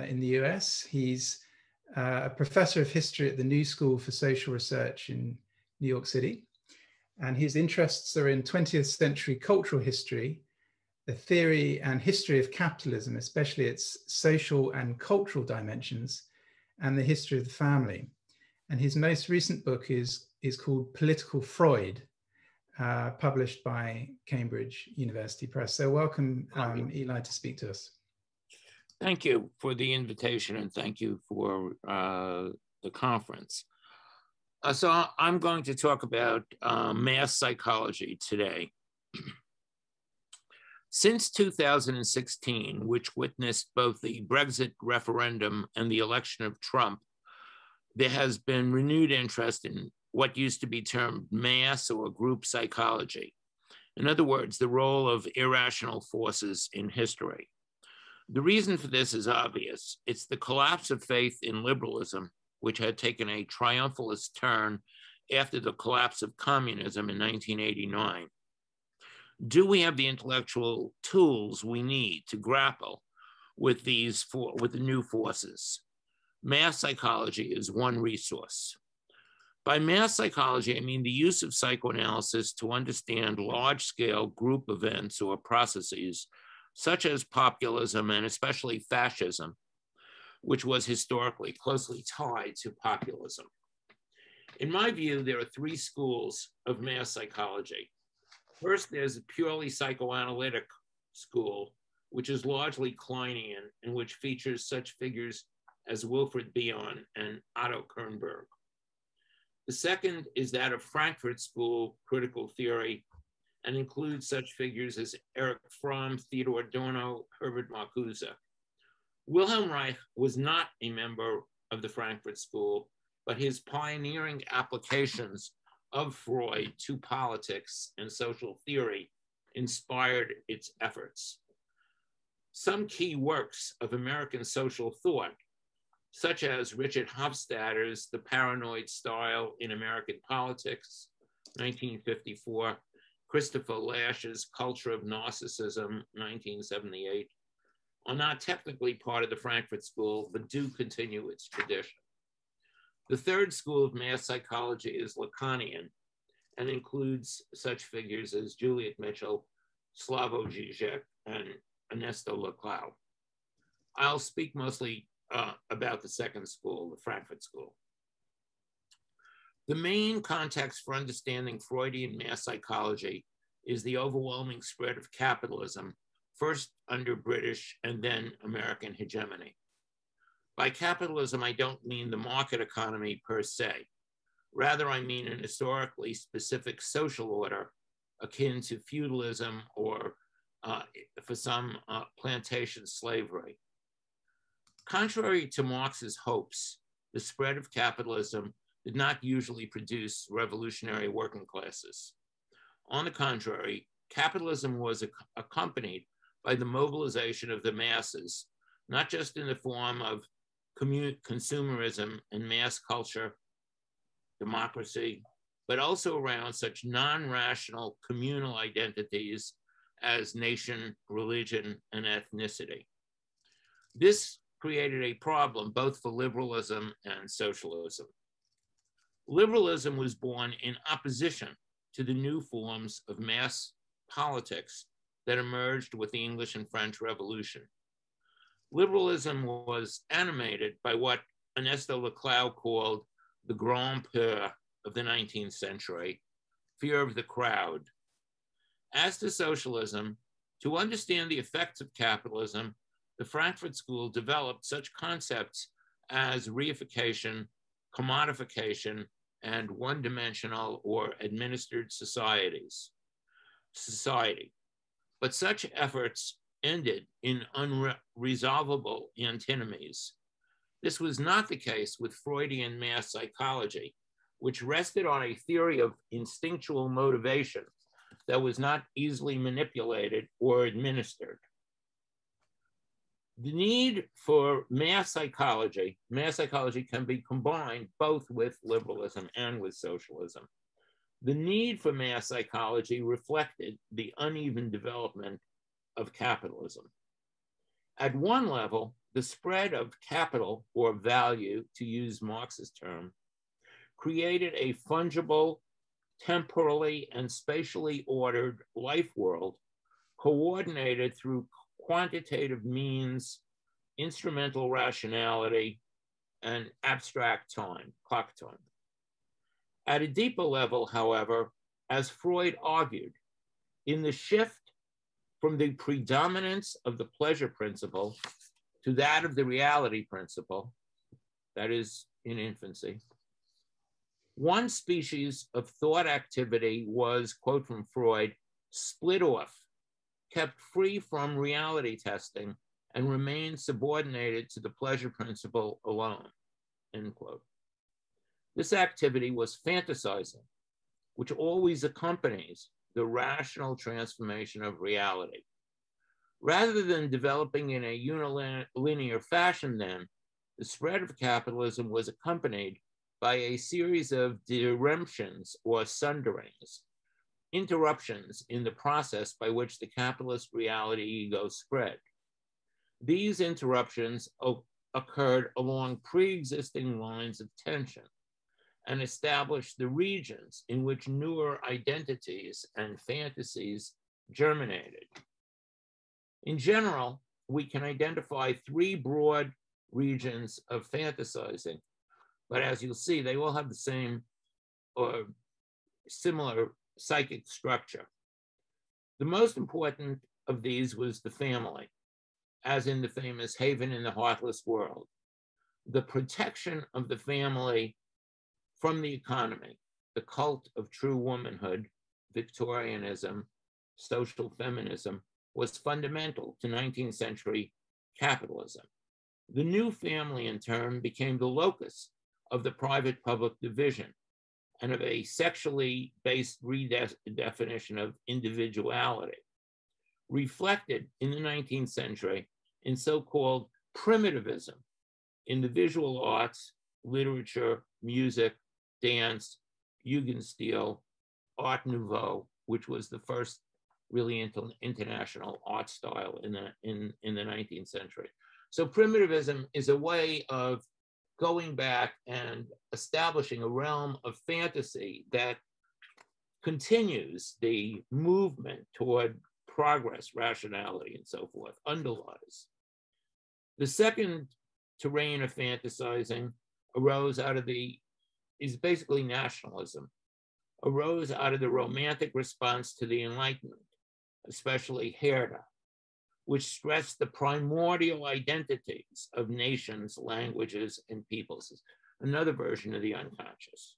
in the US. He's a professor of history at the New School for Social Research in New York City. And his interests are in 20th century cultural history, the theory and history of capitalism, especially its social and cultural dimensions, and the history of the family. And his most recent book is called Political Freud, published by Cambridge University Press. So welcome, Eli, to speak to us. Thank you for the invitation, and thank you for the conference. So I'm going to talk about mass psychology today. Since 2016, which witnessed both the Brexit referendum and the election of Trump, there has been renewed interest in what used to be termed mass or group psychology. In other words, the role of irrational forces in history. The reason for this is obvious. It's the collapse of faith in liberalism, which had taken a triumphalist turn after the collapse of communism in 1989. Do we have the intellectual tools we need to grapple with these with the new forces? Mass psychology is one resource. By mass psychology, I mean the use of psychoanalysis to understand large-scale group events or processes, such as populism and especially fascism, which was historically closely tied to populism. In my view, there are three schools of mass psychology. First, there's a purely psychoanalytic school, which is largely Kleinian and which features such figures as Wilfred Bion and Otto Kernberg. The second is that of Frankfurt School critical theory, and includes such figures as Erich Fromm, Theodor Adorno, Herbert Marcuse. Wilhelm Reich was not a member of the Frankfurt School, but his pioneering applications of Freud to politics and social theory inspired its efforts. Some key works of American social thought, such as Richard Hofstadter's The Paranoid Style in American Politics, 1954, Christopher Lash's Culture of Narcissism, 1978, are not technically part of the Frankfurt School, but do continue its tradition. The third school of mass psychology is Lacanian, and includes such figures as Juliet Mitchell, Slavoj Žižek, and Ernesto Laclau. I'll speak mostly about the second school, the Frankfurt School. The main context for understanding Freudian mass psychology is the overwhelming spread of capitalism, first under British and then American hegemony. By capitalism, I don't mean the market economy per se. Rather, I mean an historically specific social order akin to feudalism or, for some, plantation slavery. Contrary to Marx's hopes, the spread of capitalism did not usually produce revolutionary working classes. On the contrary, capitalism was accompanied by the mobilization of the masses, not just in the form of consumerism and mass culture, democracy, but also around such non-rational communal identities as nation, religion, and ethnicity. This created a problem both for liberalism and socialism. Liberalism was born in opposition to the new forms of mass politics that emerged with the English and French Revolution. Liberalism was animated by what Ernesto Laclau called the grand peur of the 19th century, fear of the crowd. As to socialism, to understand the effects of capitalism, the Frankfurt School developed such concepts as reification, commodification, and one-dimensional or administered society. But such efforts ended in unresolvable antinomies. This was not the case with Freudian mass psychology, which rested on a theory of instinctual motivation that was not easily manipulated or administered. The need for mass psychology can be combined both with liberalism and with socialism. The need for mass psychology reflected the uneven development of capitalism. At one level, the spread of capital or value, to use Marx's term, created a fungible, temporally and spatially ordered life world coordinated through quantitative means, instrumental rationality, and abstract time, clock time. At a deeper level, however, as Freud argued, in the shift from the predominance of the pleasure principle to that of the reality principle, that is in infancy, one species of thought activity was, quote from Freud, split off, kept free from reality testing, and remained subordinated to the pleasure principle alone, end quote. This activity was fantasizing, which always accompanies the rational transformation of reality. Rather than developing in a unilinear fashion then, the spread of capitalism was accompanied by a series of diremptions or sunderings, interruptions in the process by which the capitalist reality ego spread. These interruptions occurred along pre-existing lines of tension and established the regions in which newer identities and fantasies germinated. In general, we can identify three broad regions of fantasizing, but as you'll see, they all have the same or similar psychic structure. The most important of these was the family, as in the famous Haven in the Heartless World, the protection of the family from the economy, the cult of true womanhood, Victorianism, social feminism, was fundamental to 19th century capitalism. The new family, in turn, became the locus of the private-public division and of a sexually based redefinition of individuality, reflected in the 19th century in so-called primitivism in the visual arts, literature, music, dance, Jugendstil, Art Nouveau, which was the first really international art style in the 19th century. So primitivism is a way of going back and establishing a realm of fantasy that continues the movement toward progress, rationality, and so forth, underlies. The second terrain of fantasizing is basically nationalism, arose out of the romantic response to the Enlightenment, especially Herder, which stressed the primordial identities of nations, languages, and peoples, another version of the unconscious.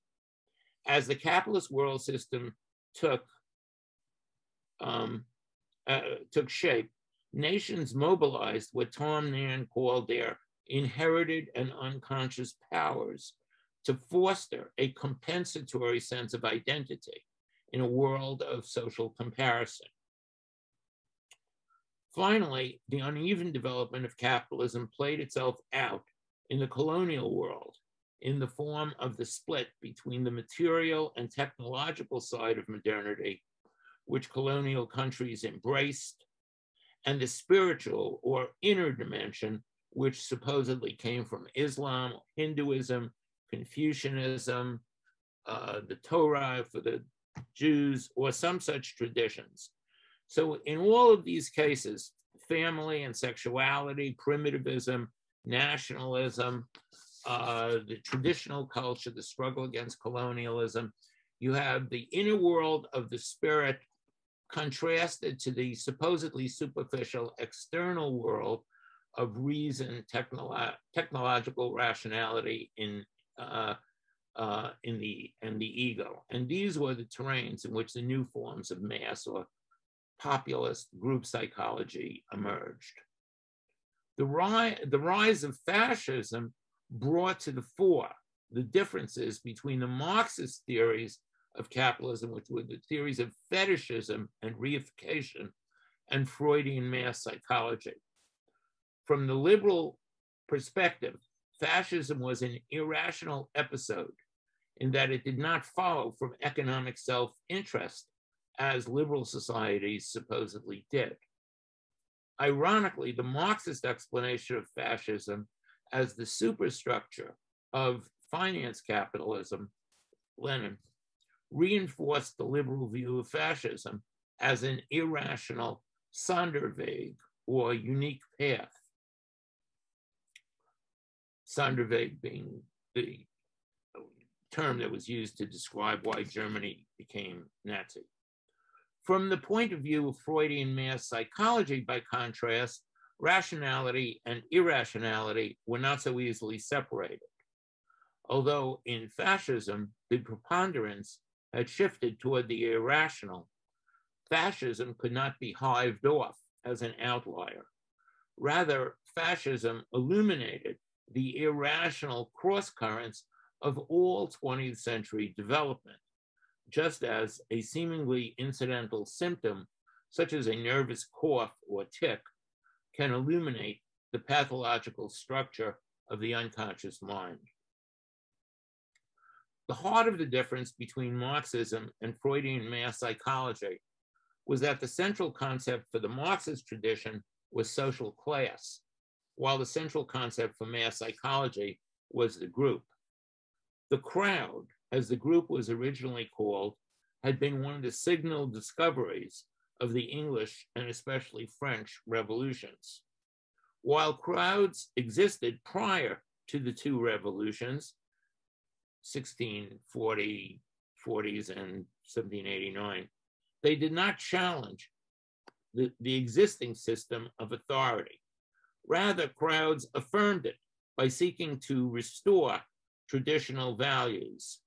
As the capitalist world system took shape, nations mobilized what Tom Nairn called their inherited and unconscious powers to foster a compensatory sense of identity in a world of social comparison. Finally, the uneven development of capitalism played itself out in the colonial world in the form of the split between the material and technological side of modernity, which colonial countries embraced, and the spiritual or inner dimension, which supposedly came from Islam, Hinduism, Confucianism, the Torah for the Jews, or some such traditions. So in all of these cases, family and sexuality, primitivism, nationalism, the traditional culture, the struggle against colonialism, you have the inner world of the spirit contrasted to the supposedly superficial external world of reason, technological rationality in the ego. And these were the terrains in which the new forms of mass or populist group psychology emerged. The rise of fascism brought to the fore the differences between the Marxist theories of capitalism, which were the theories of fetishism and reification, and Freudian mass psychology. From the liberal perspective, fascism was an irrational episode in that it did not follow from economic self-interest as liberal societies supposedly did. Ironically, the Marxist explanation of fascism as the superstructure of finance capitalism, Lenin, reinforced the liberal view of fascism as an irrational Sonderweg or unique path. Sonderweg being the term that was used to describe why Germany became Nazi. From the point of view of Freudian mass psychology, by contrast, rationality and irrationality were not so easily separated. Although in fascism, the preponderance had shifted toward the irrational, fascism could not be hived off as an outlier. Rather, fascism illuminated the irrational cross-currents of all 20th century development, just as a seemingly incidental symptom, such as a nervous cough or tic, can illuminate the pathological structure of the unconscious mind. The heart of the difference between Marxism and Freudian mass psychology was that the central concept for the Marxist tradition was social class, while the central concept for mass psychology was the group. The crowd, as the group was originally called, had been one of the signal discoveries of the English and especially French revolutions. While crowds existed prior to the two revolutions, 1640, 40s and 1789, they did not challenge the existing system of authority. Rather, crowds affirmed it by seeking to restore traditional values.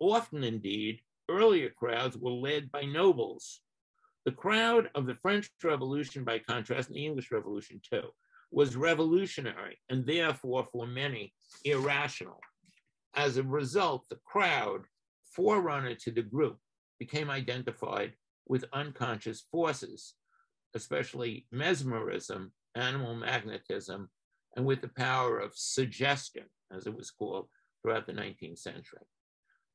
Often, indeed, earlier crowds were led by nobles. The crowd of the French Revolution, by contrast, and the English Revolution too, was revolutionary and therefore for many irrational. As a result, the crowd, forerunner to the group, became identified with unconscious forces, especially mesmerism, animal magnetism, and with the power of suggestion, as it was called throughout the 19th century.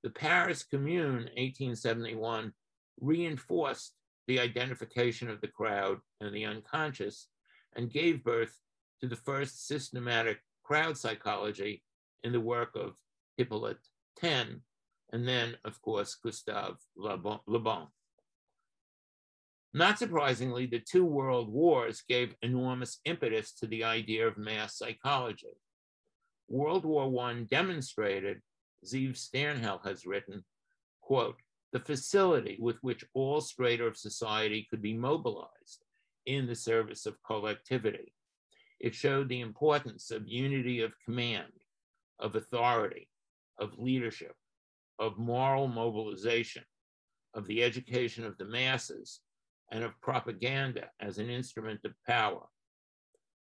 The Paris Commune, 1871, reinforced the identification of the crowd and the unconscious and gave birth to the first systematic crowd psychology in the work of Hippolyte Taine, and then, of course, Gustave Le Bon. Not surprisingly, the two world wars gave enormous impetus to the idea of mass psychology. World War I demonstrated, Zeev Sternhell has written, quote, the facility with which all strata of society could be mobilized in the service of collectivity. It showed the importance of unity of command, of authority, of leadership, of moral mobilization, of the education of the masses, and of propaganda as an instrument of power.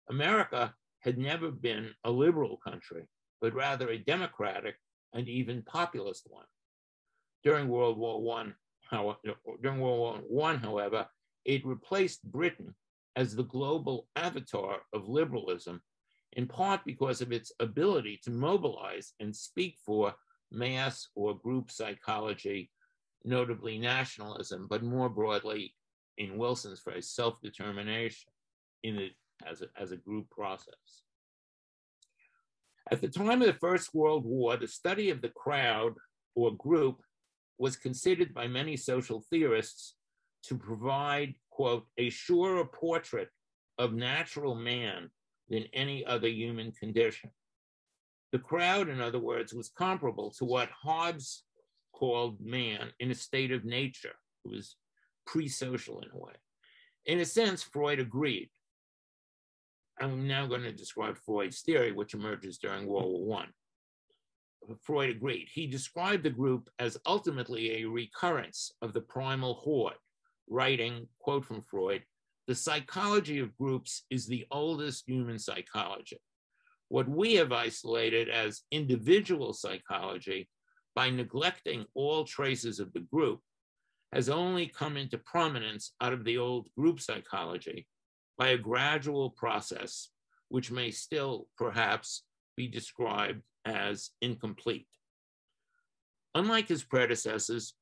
America had never been a liberal country, but rather a democratic and even populist one. During World War I, however, it replaced Britain as the global avatar of liberalism, in part because of its ability to mobilize and speak for mass or group psychology, notably nationalism, but more broadly, in Wilson's phrase, self-determination as a group process. At the time of the First World War, the study of the crowd or group was considered by many social theorists to provide, quote, a surer portrait of natural man than any other human condition. The crowd, in other words, was comparable to what Hobbes called man in a state of nature. It was pre-social in a way. In a sense, Freud agreed. I'm now going to describe Freud's theory, which emerges during World War I. Freud agreed. He described the group as ultimately a recurrence of the primal horde, writing, quote from Freud, "The psychology of groups is the oldest human psychology. What we have isolated as individual psychology by neglecting all traces of the group has only come into prominence out of the old group psychology by a gradual process, which may still perhaps be described as incomplete." Unlike his predecessors,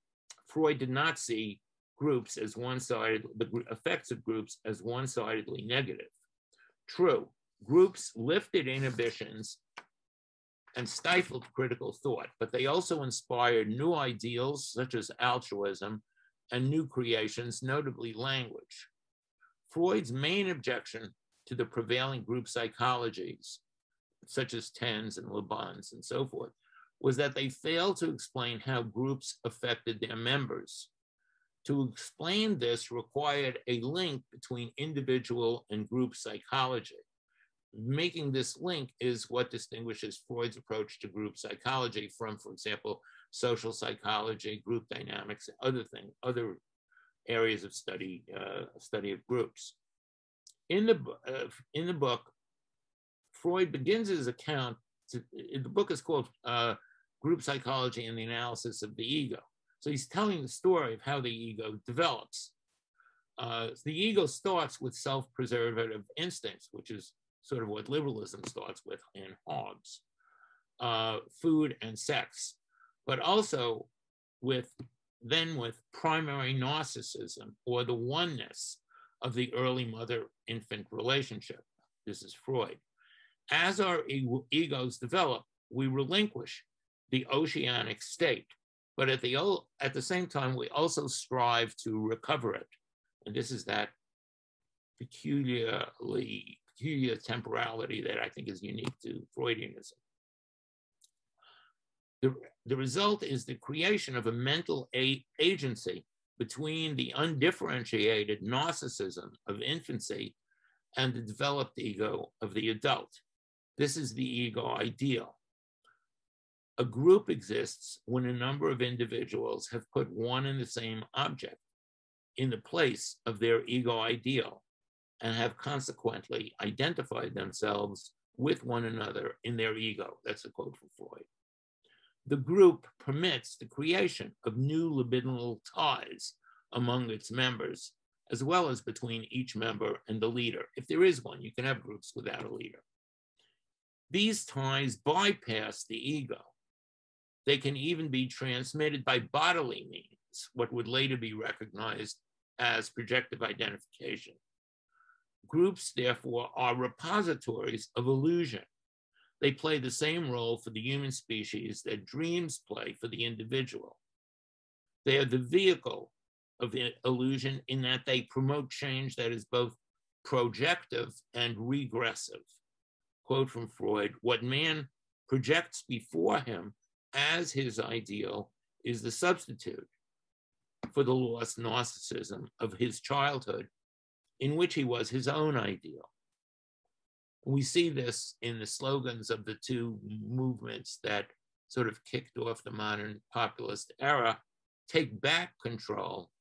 Freud did not see groups as one-sided, the effects of groups as one-sidedly negative. True, groups lifted inhibitions and stifled critical thought, but they also inspired new ideals such as altruism and new creations, notably language. Freud's main objection to the prevailing group psychologies, such as TENS and Le Bon's and so forth, was that they failed to explain how groups affected their members. To explain this required a link between individual and group psychology. Making this link is what distinguishes Freud's approach to group psychology from, for example, social psychology, group dynamics, other areas of study of groups. In the book, Freud begins his account, the book is called Group Psychology and the Analysis of the Ego. So he's telling the story of how the ego develops. The ego starts with self-preservative instincts, which is sort of what liberalism starts with in Hobbes, food and sex, but also with primary narcissism, or the oneness of the early mother-infant relationship. This is Freud. As our egos develop, we relinquish the oceanic state, but at the same time, we also strive to recover it. And this is that peculiar temporality that I think is unique to Freudianism. The result is the creation of a mental agency between the undifferentiated narcissism of infancy and the developed ego of the adult. This is the ego ideal. A group exists when a number of individuals have put one and the same object in the place of their ego ideal and have consequently identified themselves with one another in their ego. That's a quote from Freud. The group permits the creation of new libidinal ties among its members, as well as between each member and the leader. If there is one, you can have groups without a leader. These ties bypass the ego. They can even be transmitted by bodily means, what would later be recognized as projective identification. Groups, therefore, are repositories of illusion. They play the same role for the human species that dreams play for the individual. They are the vehicle of illusion in that they promote change that is both projective and regressive. Quote from Freud, "What man projects before him as his ideal is the substitute for the lost narcissism of his childhood, in which he was his own ideal." We see this in the slogans of the two movements that sort of kicked off the modern populist era: take back control,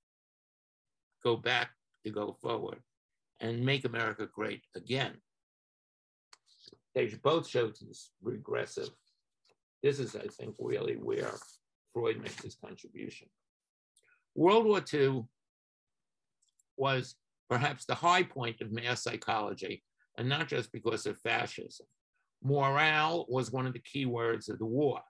go back to go forward, and make America great again. They both show this regressive. This is, I think, really where Freud makes his contribution. World War II was perhaps the high point of mass psychology, and not just because of fascism. Morale was one of the key words of the war.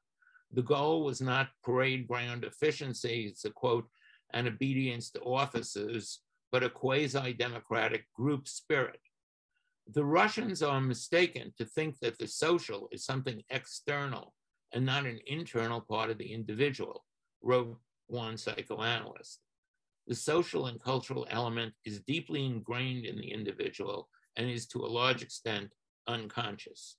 The goal was not parade ground efficiency, it's a quote, and obedience to officers, but a quasi-democratic group spirit. The Russians are mistaken to think that the social is something external and not an internal part of the individual, wrote one psychoanalyst. The social and cultural element is deeply ingrained in the individual and is to a large extent unconscious.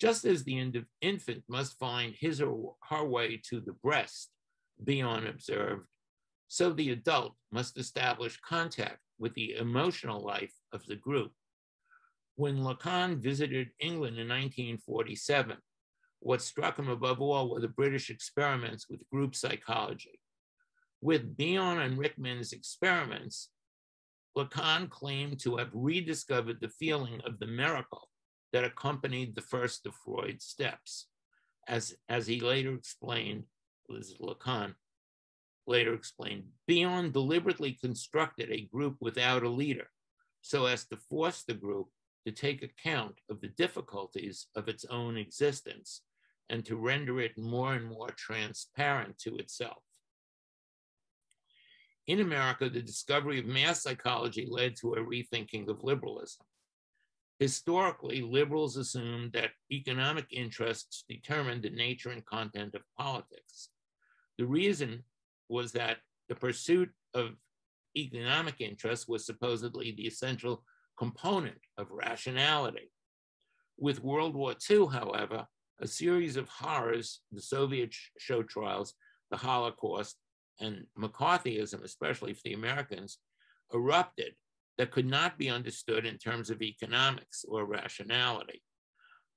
Just as the infant must find his or her way to the breast, be unobserved, so the adult must establish contact with the emotional life of the group. When Lacan visited England in 1947, what struck him above all were the British experiments with group psychology. With Bion and Rickman's experiments, Lacan claimed to have rediscovered the feeling of the miracle that accompanied the first of Freud's steps. As he later explained, Bion deliberately constructed a group without a leader so as to force the group to take account of the difficulties of its own existence and to render it more and more transparent to itself. In America, the discovery of mass psychology led to a rethinking of liberalism. Historically, liberals assumed that economic interests determined the nature and content of politics. The reason was that the pursuit of economic interests was supposedly the essential component of rationality. With World War II, however, a series of horrors, the Soviet show trials, the Holocaust, and McCarthyism, especially for the Americans, erupted that could not be understood in terms of economics or rationality.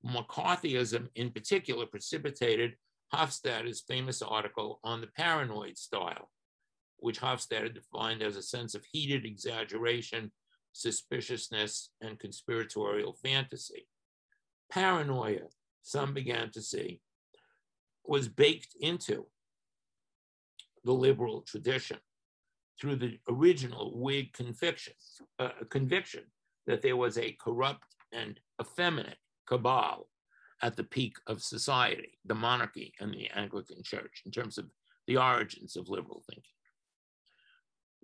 McCarthyism in particular precipitated Hofstadter's famous article on the paranoid style, which Hofstadter defined as a sense of heated exaggeration, suspiciousness, and conspiratorial fantasy. Paranoia, some began to see, was baked into the liberal tradition through the original Whig conviction that there was a corrupt and effeminate cabal at the peak of society, the monarchy and the Anglican Church, in terms of the origins of liberal thinking.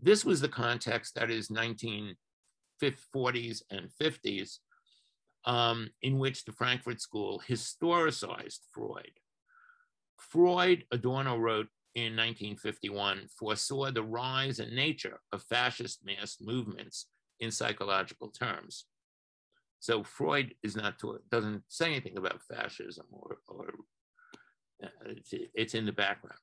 This was the context, that is 1940s and 50s, in which the Frankfurt School historicized Freud. Adorno wrote, in 1951, foresaw the rise and nature of fascist mass movements in psychological terms. So Freud is not doesn't say anything about fascism, or it's in the background.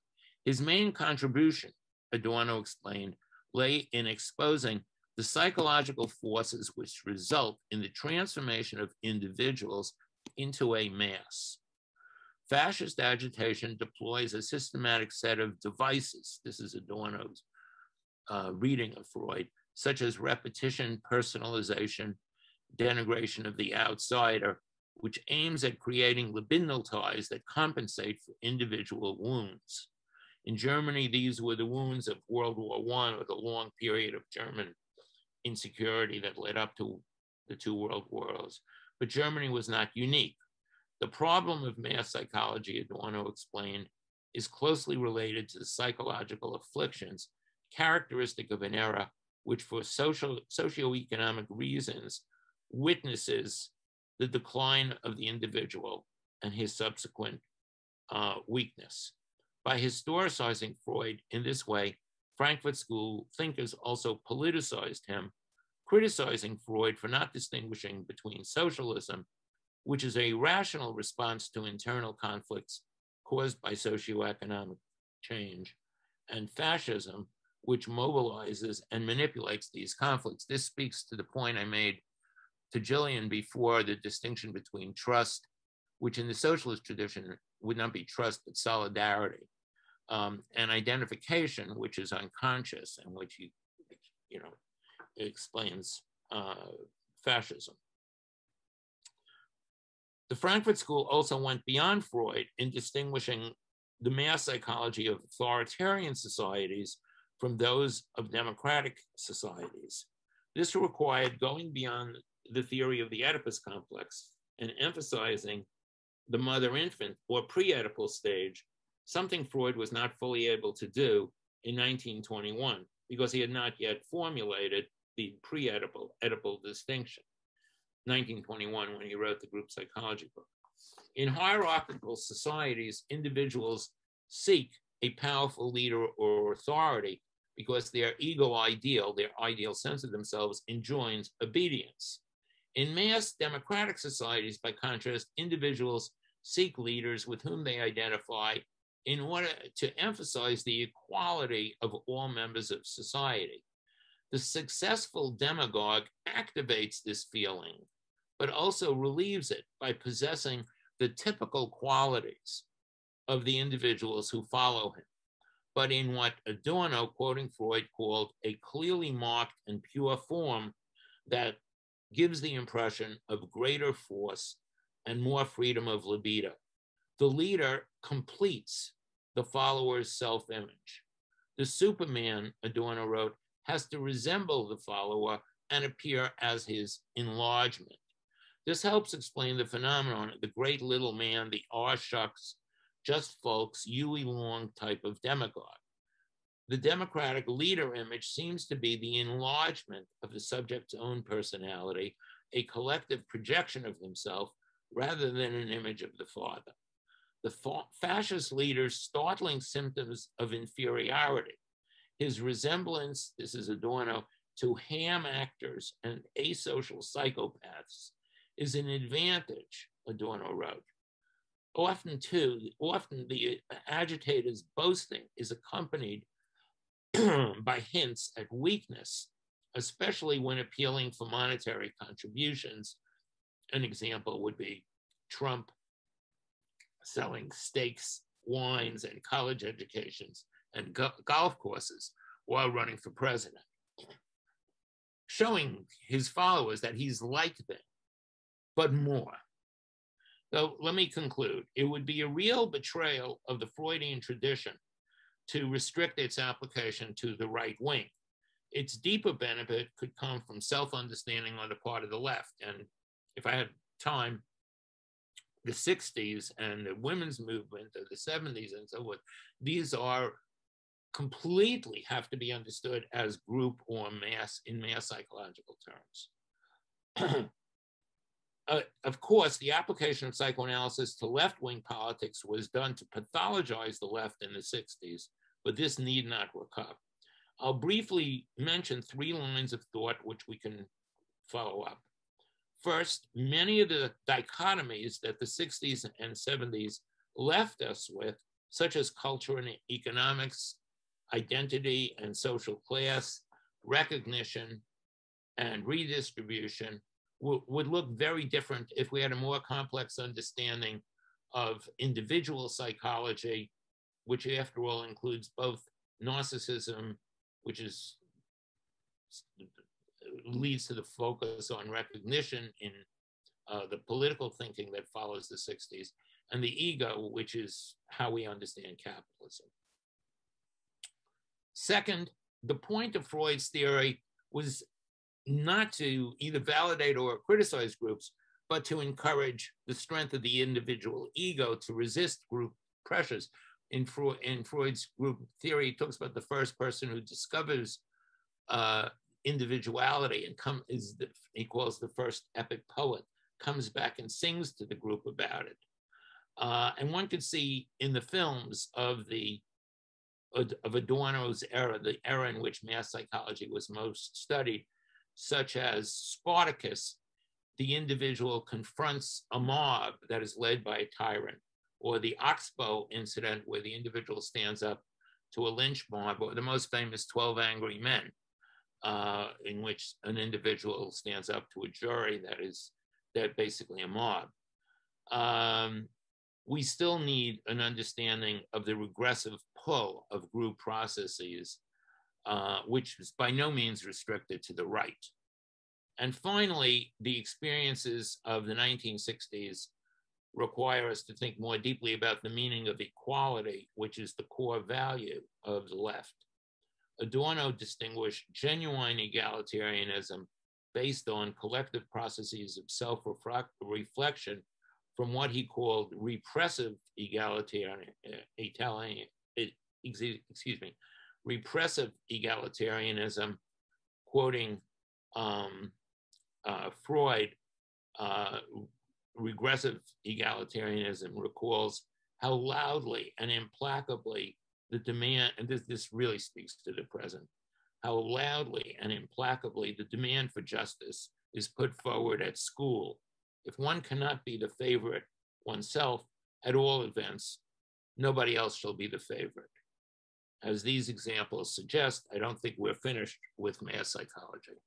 His main contribution, Adorno explained, lay in exposing the psychological forces which result in the transformation of individuals into a mass. Fascist agitation deploys a systematic set of devices, this is Adorno's reading of Freud, such as repetition, personalization, denigration of the outsider, which aims at creating libidinal ties that compensate for individual wounds. In Germany, these were the wounds of World War I, or the long period of German insecurity that led up to the two world wars. But Germany was not unique. The problem of mass psychology, Adorno explained, is closely related to the psychological afflictions characteristic of an era which, for socioeconomic reasons, witnesses the decline of the individual and his subsequent weakness. By historicizing Freud in this way, Frankfurt School thinkers also politicized him, criticizing Freud for not distinguishing between socialism, which is a rational response to internal conflicts caused by socioeconomic change, and fascism, which mobilizes and manipulates these conflicts. This speaks to the point I made to Gillian before, the distinction between trust, which in the socialist tradition would not be trust, but solidarity, and identification, which is unconscious, and which you know, explains fascism. The Frankfurt School also went beyond Freud in distinguishing the mass psychology of authoritarian societies from those of democratic societies. This required going beyond the theory of the Oedipus complex and emphasizing the mother-infant or pre-Oedipal stage, something Freud was not fully able to do in 1921 because he had not yet formulated the pre-Oedipal distinction. 1921 when he wrote the group psychology book. In hierarchical societies, individuals seek a powerful leader or authority because their ego ideal, their ideal sense of themselves, enjoins obedience. In mass democratic societies, by contrast, individuals seek leaders with whom they identify in order to emphasize the equality of all members of society. The successful demagogue activates this feeling, but also relieves it by possessing the typical qualities of the individuals who follow him, but in what Adorno, quoting Freud, called a clearly marked and pure form that gives the impression of greater force and more freedom of libido. The leader completes the follower's self-image. The Superman, Adorno wrote, has to resemble the follower and appear as his enlargement. This helps explain the phenomenon of the great little man, the aw shucks, just folks, Huey Long type of demagogue. The democratic leader image seems to be the enlargement of the subject's own personality, a collective projection of himself, rather than an image of the father. The fascist leader's startling symptoms of inferiority, his resemblance, this is Adorno, to ham actors and asocial psychopaths is an advantage, Adorno wrote. Often the agitator's boasting is accompanied by hints at weakness, especially when appealing for monetary contributions. An example would be Trump selling steaks, wines, and college educations and golf courses while running for president, showing his followers that he's like them, but more. So let me conclude. It would be a real betrayal of the Freudian tradition to restrict its application to the right wing. Its deeper benefit could come from self-understanding on the part of the left. And if I had time, the 60s and the women's movement of the 70s and so forth, these are completely have to be understood as group or mass in mass psychological terms. Of course, the application of psychoanalysis to left-wing politics was done to pathologize the left in the 60s, but this need not recur. I'll briefly mention three lines of thought which we can follow up. First, many of the dichotomies that the 60s and 70s left us with, such as culture and economics, identity and social class, recognition and redistribution, would look very different if we had a more complex understanding of individual psychology, which after all includes both narcissism, which is leads to the focus on recognition in the political thinking that follows the 60s, and the ego, which is how we understand capitalism. Second, the point of Freud's theory was not to either validate or criticize groups, but to encourage the strength of the individual ego to resist group pressures. In Freud's group theory, he talks about the first person who discovers individuality and he calls the first epic poet, comes back and sings to the group about it. And one could see in the films of Adorno's era, the era in which mass psychology was most studied, such as Spartacus, the individual confronts a mob that is led by a tyrant, or the Oxbow incident where the individual stands up to a lynch mob, or the most famous 12 Angry Men, in which an individual stands up to a jury that basically a mob. We still need an understanding of the regressive pull of group processes, which is by no means restricted to the right. And finally, the experiences of the 1960s require us to think more deeply about the meaning of equality, which is the core value of the left. Adorno distinguished genuine egalitarianism based on collective processes of self-reflection from what he called repressive egalitarianism, quoting Freud, regressive egalitarianism recalls how loudly and implacably the demand, and this really speaks to the present, how loudly and implacably the demand for justice is put forward at school. If one cannot be the favorite oneself, at all events, nobody else shall be the favorite. As these examples suggest, I don't think we're finished with mass psychology.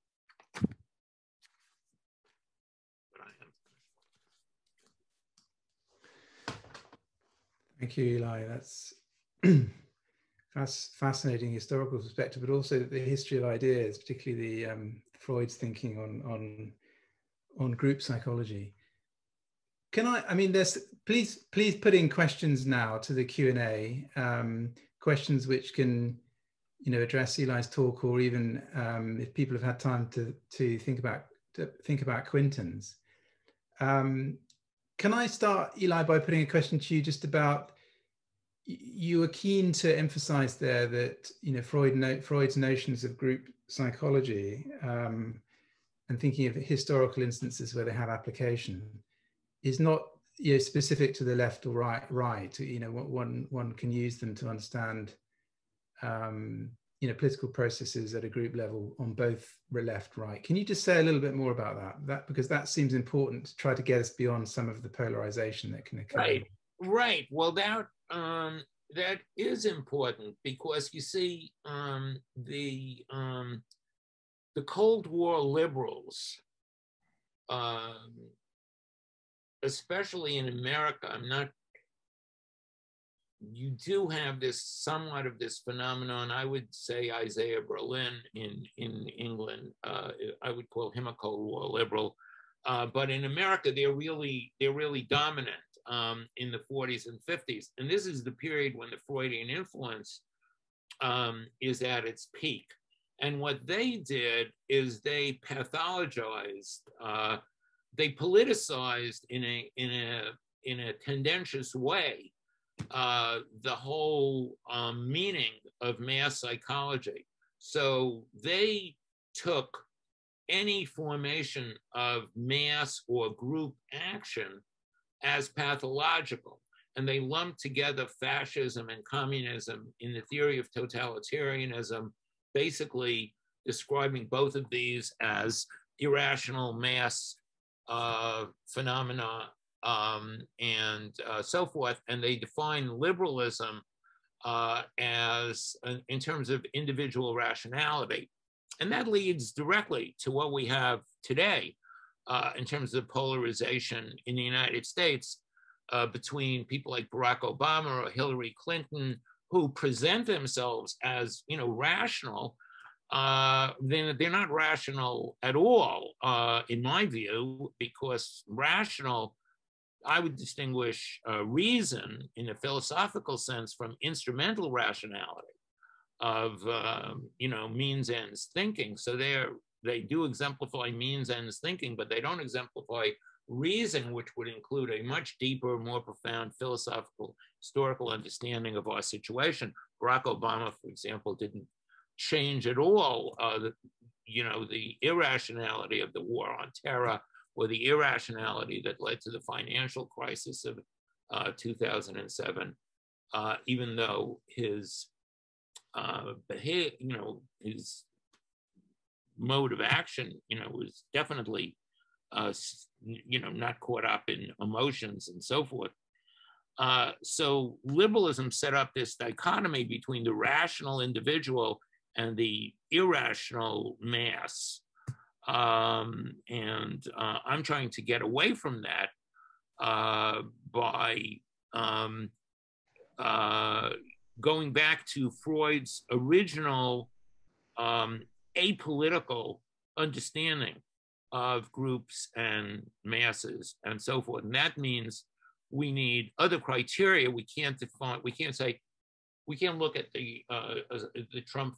Thank you, Eli. That's fascinating historical perspective, but also the history of ideas, particularly the Freud's thinking on group psychology. Can I mean, there's, please put in questions now to the Q&A, questions which can, you know, address Eli's talk, or even if people have had time to think about Quinton's. Can I start, Eli, by putting a question to you just about, you were keen to emphasize there that, you know, Freud's notions of group psychology and thinking of historical instances where they have application is not, you know, specific to the left or right. You know, one can use them to understand, you know, political processes at a group level on both left, right. Can you just say a little bit more about that? Because that seems important to try to get us beyond some of the polarization that can occur. Right. Well, that is important because, you see, the Cold War liberals, especially in America, you do have this somewhat of this phenomenon. I would say Isaiah Berlin in England, I would call him a Cold War liberal, but in America they're really dominant in the 40s and 50s, and this is the period when the Freudian influence is at its peak. And what they did is they pathologized. They politicized in a tendentious way the whole meaning of mass psychology. So they took any formation of mass or group action as pathological, and they lumped together fascism and communism in the theory of totalitarianism, basically describing both of these as irrational mass phenomena and so forth. And they define liberalism as in terms of individual rationality. And that leads directly to what we have today in terms of polarization in the United States between people like Barack Obama or Hillary Clinton, who present themselves as, you know, rational. They're not rational at all, in my view, because rational, I would distinguish reason in a philosophical sense from instrumental rationality of, you know, means-ends thinking. So they do exemplify means-ends thinking, but they don't exemplify reason, which would include a much deeper, more profound philosophical, historical understanding of our situation. Barack Obama, for example, didn't change at all, you know, the irrationality of the war on terror or the irrationality that led to the financial crisis of 2007, even though his mode of action, you know, was definitely, you know, not caught up in emotions and so forth. So liberalism set up this dichotomy between the rational individual and the irrational mass. And I'm trying to get away from that by going back to Freud's original apolitical understanding of groups and masses and so forth. And that means we need other criteria. We can't define, we can't look at the Trump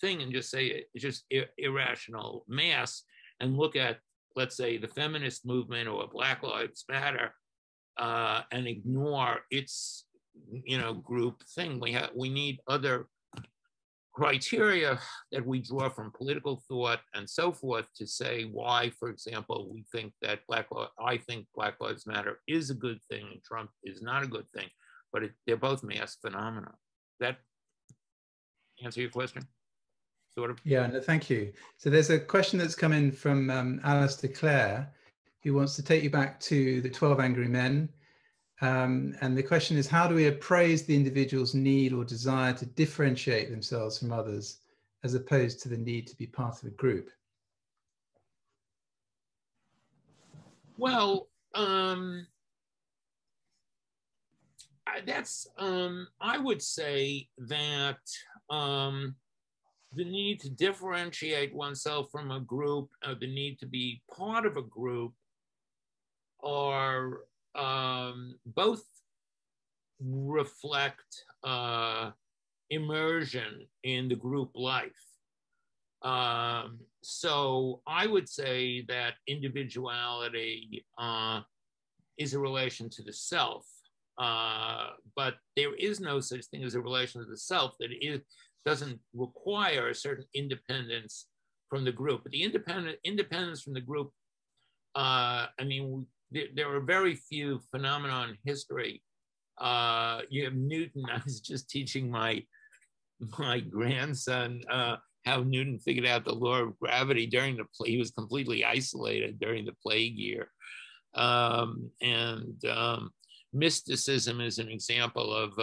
thing and just say it's just irrational mass, and look at, let's say, the feminist movement or Black Lives Matter and ignore its, you know, group thing. We need other criteria that we draw from political thought and so forth to say why, for example, we think that Black Lives Matter is a good thing and Trump is not a good thing, but they're both mass phenomena. That answer your question? Sort of. Yeah, no, thank you. So there's a question that's come in from Alistair Clare, who wants to take you back to the 12 Angry Men. And the question is, how do we appraise the individual's need or desire to differentiate themselves from others, as opposed to the need to be part of a group? Well, I would say that the need to differentiate oneself from a group, the need to be part of a group, are both reflect immersion in the group life. So I would say that individuality is a relation to the self, but there is no such thing as a relation to the self that doesn't require a certain independence from the group. But the independence from the group, I mean, there are very few phenomena in history. You have Newton. I was just teaching my grandson how Newton figured out the law of gravity during the plague. He was completely isolated during the plague year. Mysticism is an example of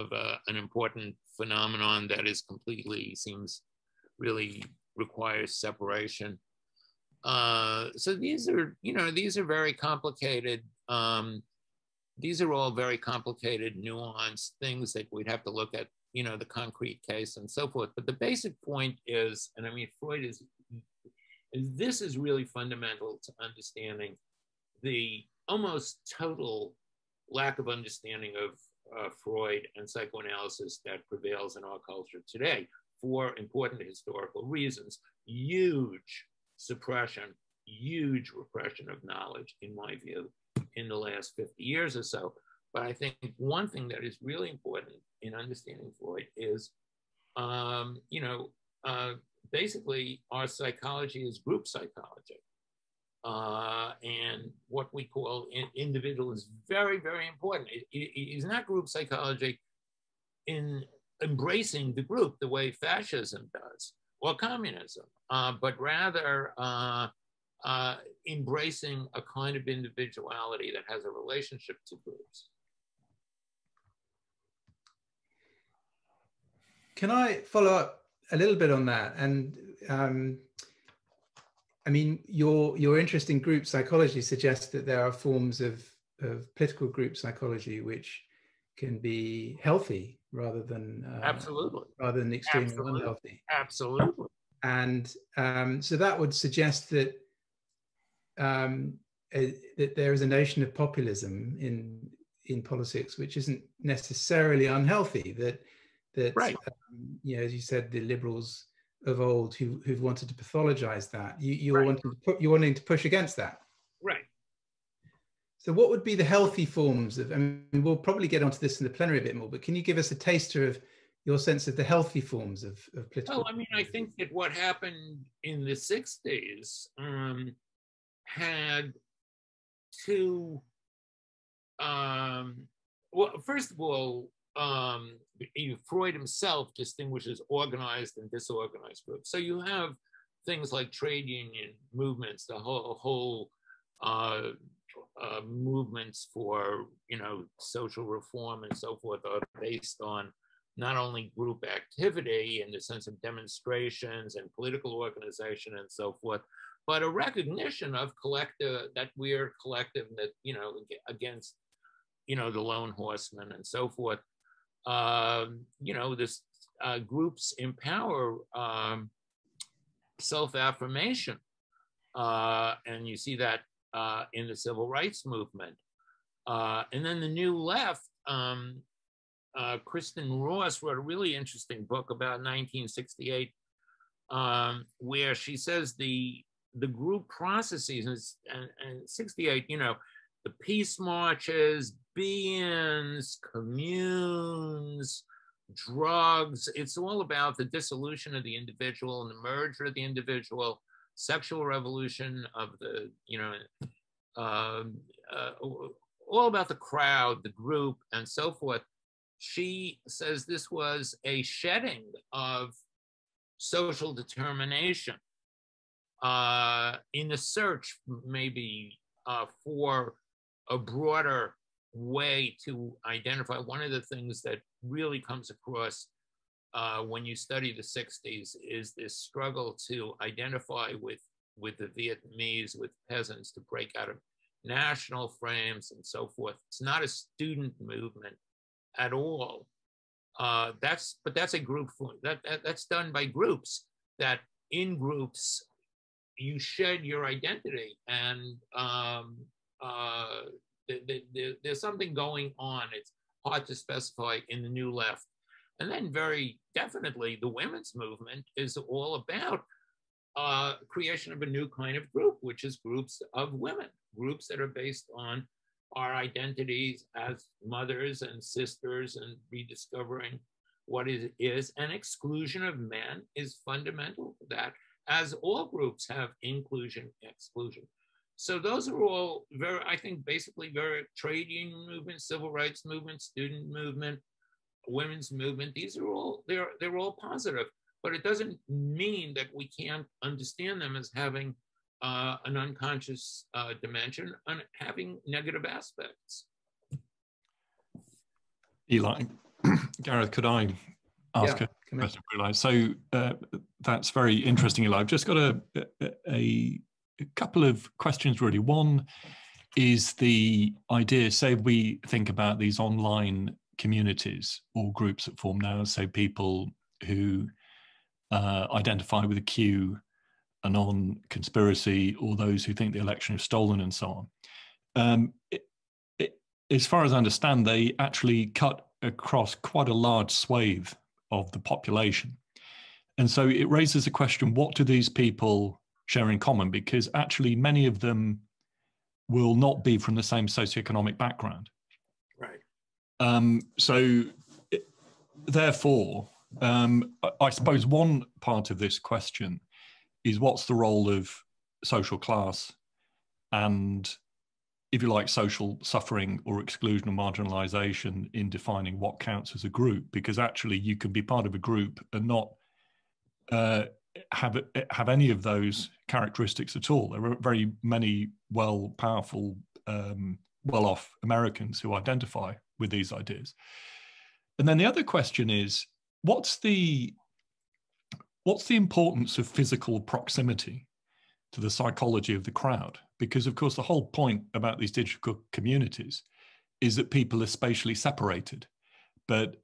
an important phenomenon that is completely, seems really requires separation. So these are, these are very complicated. These are all very complicated, nuanced things that we'd have to look at, the concrete case and so forth. But the basic point is, and I mean, Freud is this is really fundamental to understanding the almost total lack of understanding of Freud and psychoanalysis that prevails in our culture today for important historical reasons. Huge suppression, huge repression of knowledge, in my view, in the last 50 years or so. But I think one thing that is really important in understanding Freud is, basically our psychology is group psychology. And what we call individual is very, very important. It is not group psychology in embracing the group the way fascism does, or communism, but rather embracing a kind of individuality that has a relationship to groups. Can I follow up a little bit on that? And I mean, your interest in group psychology suggests that there are forms of political group psychology which can be healthy rather than extremely unhealthy. Absolutely. And so that would suggest that that there is a notion of populism in politics which isn't necessarily unhealthy. That right. As you said, the liberals of old who've wanted to pathologize that. You're wanting to push against that. Right. So what would be the healthy forms of, I mean, we'll probably get onto this in the plenary a bit more, but can you give us a taster of your sense of the healthy forms of political? Well, I mean, I think that what happened in the 60s had two, well, first of all, Freud himself distinguishes organized and disorganized groups. So you have things like trade union movements, the whole movements for, social reform and so forth are based on not only group activity in the sense of demonstrations and political organization and so forth, but a recognition of collective, that we are collective, that, against, the lone horseman and so forth. This groups empower self-affirmation. And you see that in the civil rights movement. And then the New Left, Kristen Ross wrote a really interesting book about 1968, where she says the group processes, and 68, the peace marches, beings, communes, drugs. It's all about the dissolution of the individual and the merger of the individual, sexual revolution of the, all about the crowd, the group, and so forth. She says this was a shedding of social determination in the search, maybe, for a broader way to identify. One of the things that really comes across when you study the 60s is this struggle to identify with the Vietnamese, with peasants, to break out of national frames and so forth. It's not a student movement at all. But that's a group that's done by groups, that in groups you shed your identity, and there's something going on. It's hard to specify in the New Left. And then very definitely the women's movement is all about creation of a new kind of group, which is groups of women, groups that are based on our identities as mothers and sisters, and rediscovering what it is. And exclusion of men is fundamental to that, as all groups have inclusion, exclusion. So those are all very, I think, basically very trade union movement, civil rights movement, student movement, women's movement. These are all, they're all positive, but it doesn't mean that we can't understand them as having an unconscious dimension and having negative aspects. Eli, Gareth, could I ask a question? So that's very interesting, Eli. I've just got a couple of questions, really. One is the idea, say we think about these online communities or groups that form now, so people who identify with a QAnon conspiracy, or those who think the election is stolen and so on. As far as I understand, they actually cut across quite a large swathe of the population. And so it raises the question, what do these people share in common? Because actually many of them will not be from the same socioeconomic background. Right. I suppose one part of this question is, what's the role of social class and, if you like, social suffering or exclusion or marginalization in defining what counts as a group? Because actually you can be part of a group and not have any of those characteristics at all. There are very many powerful, well-off Americans who identify with these ideas. And then the other question is, what's the importance of physical proximity to the psychology of the crowd? Because, of course, the whole point about these digital communities is that people are spatially separated, but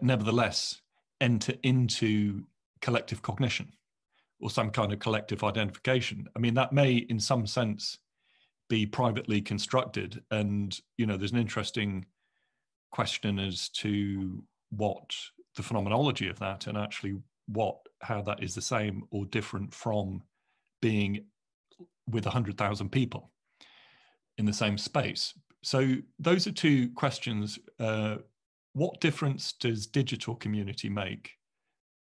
nevertheless enter into collective cognition or some kind of collective identification. I mean, that may, in some sense, be privately constructed. And, you know, there's an interesting question as to what the phenomenology of that, and actually how that is the same or different from being with 100,000 people in the same space. So those are two questions. What difference does digital community make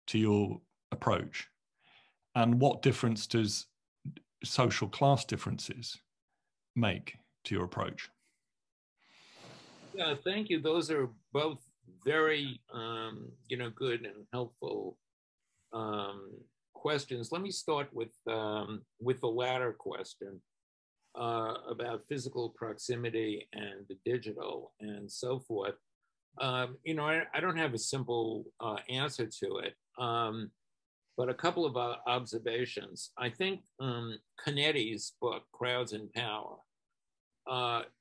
to your approach? And what difference does social class differences make to your approach? Yeah, thank you. Those are both very, good and helpful questions. Let me start with the latter question about physical proximity and the digital and so forth. I don't have a simple answer to it, but a couple of observations. I think Canetti's book, Crowds in Power,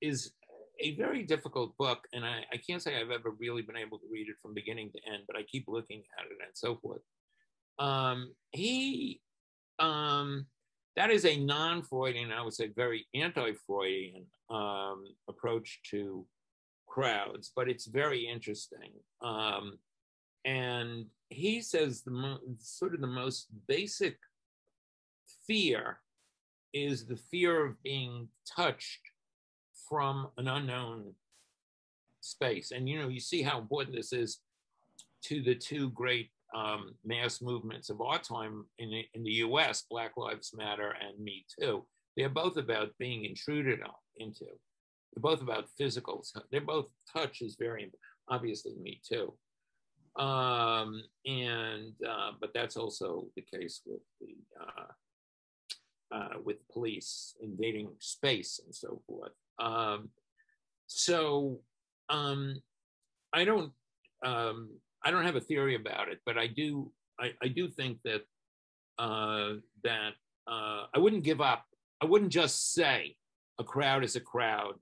is a very difficult book, and I can't say I've ever really been able to read it from beginning to end, but I keep looking at it and so forth. That is a non-Freudian, I would say very anti-Freudian approach to crowds, but it's very interesting. And he says the most basic fear is the fear of being touched from an unknown space. And you see how important this is to the two great mass movements of our time in the US, Black Lives Matter and Me Too. They're both about being intruded on, into. They're both about physical. They're both, touch is very important. Obviously, Me Too. But that's also the case with the with police invading space and so forth. I don't have a theory about it, but I do think that I wouldn't give up. I wouldn't just say a crowd is a crowd,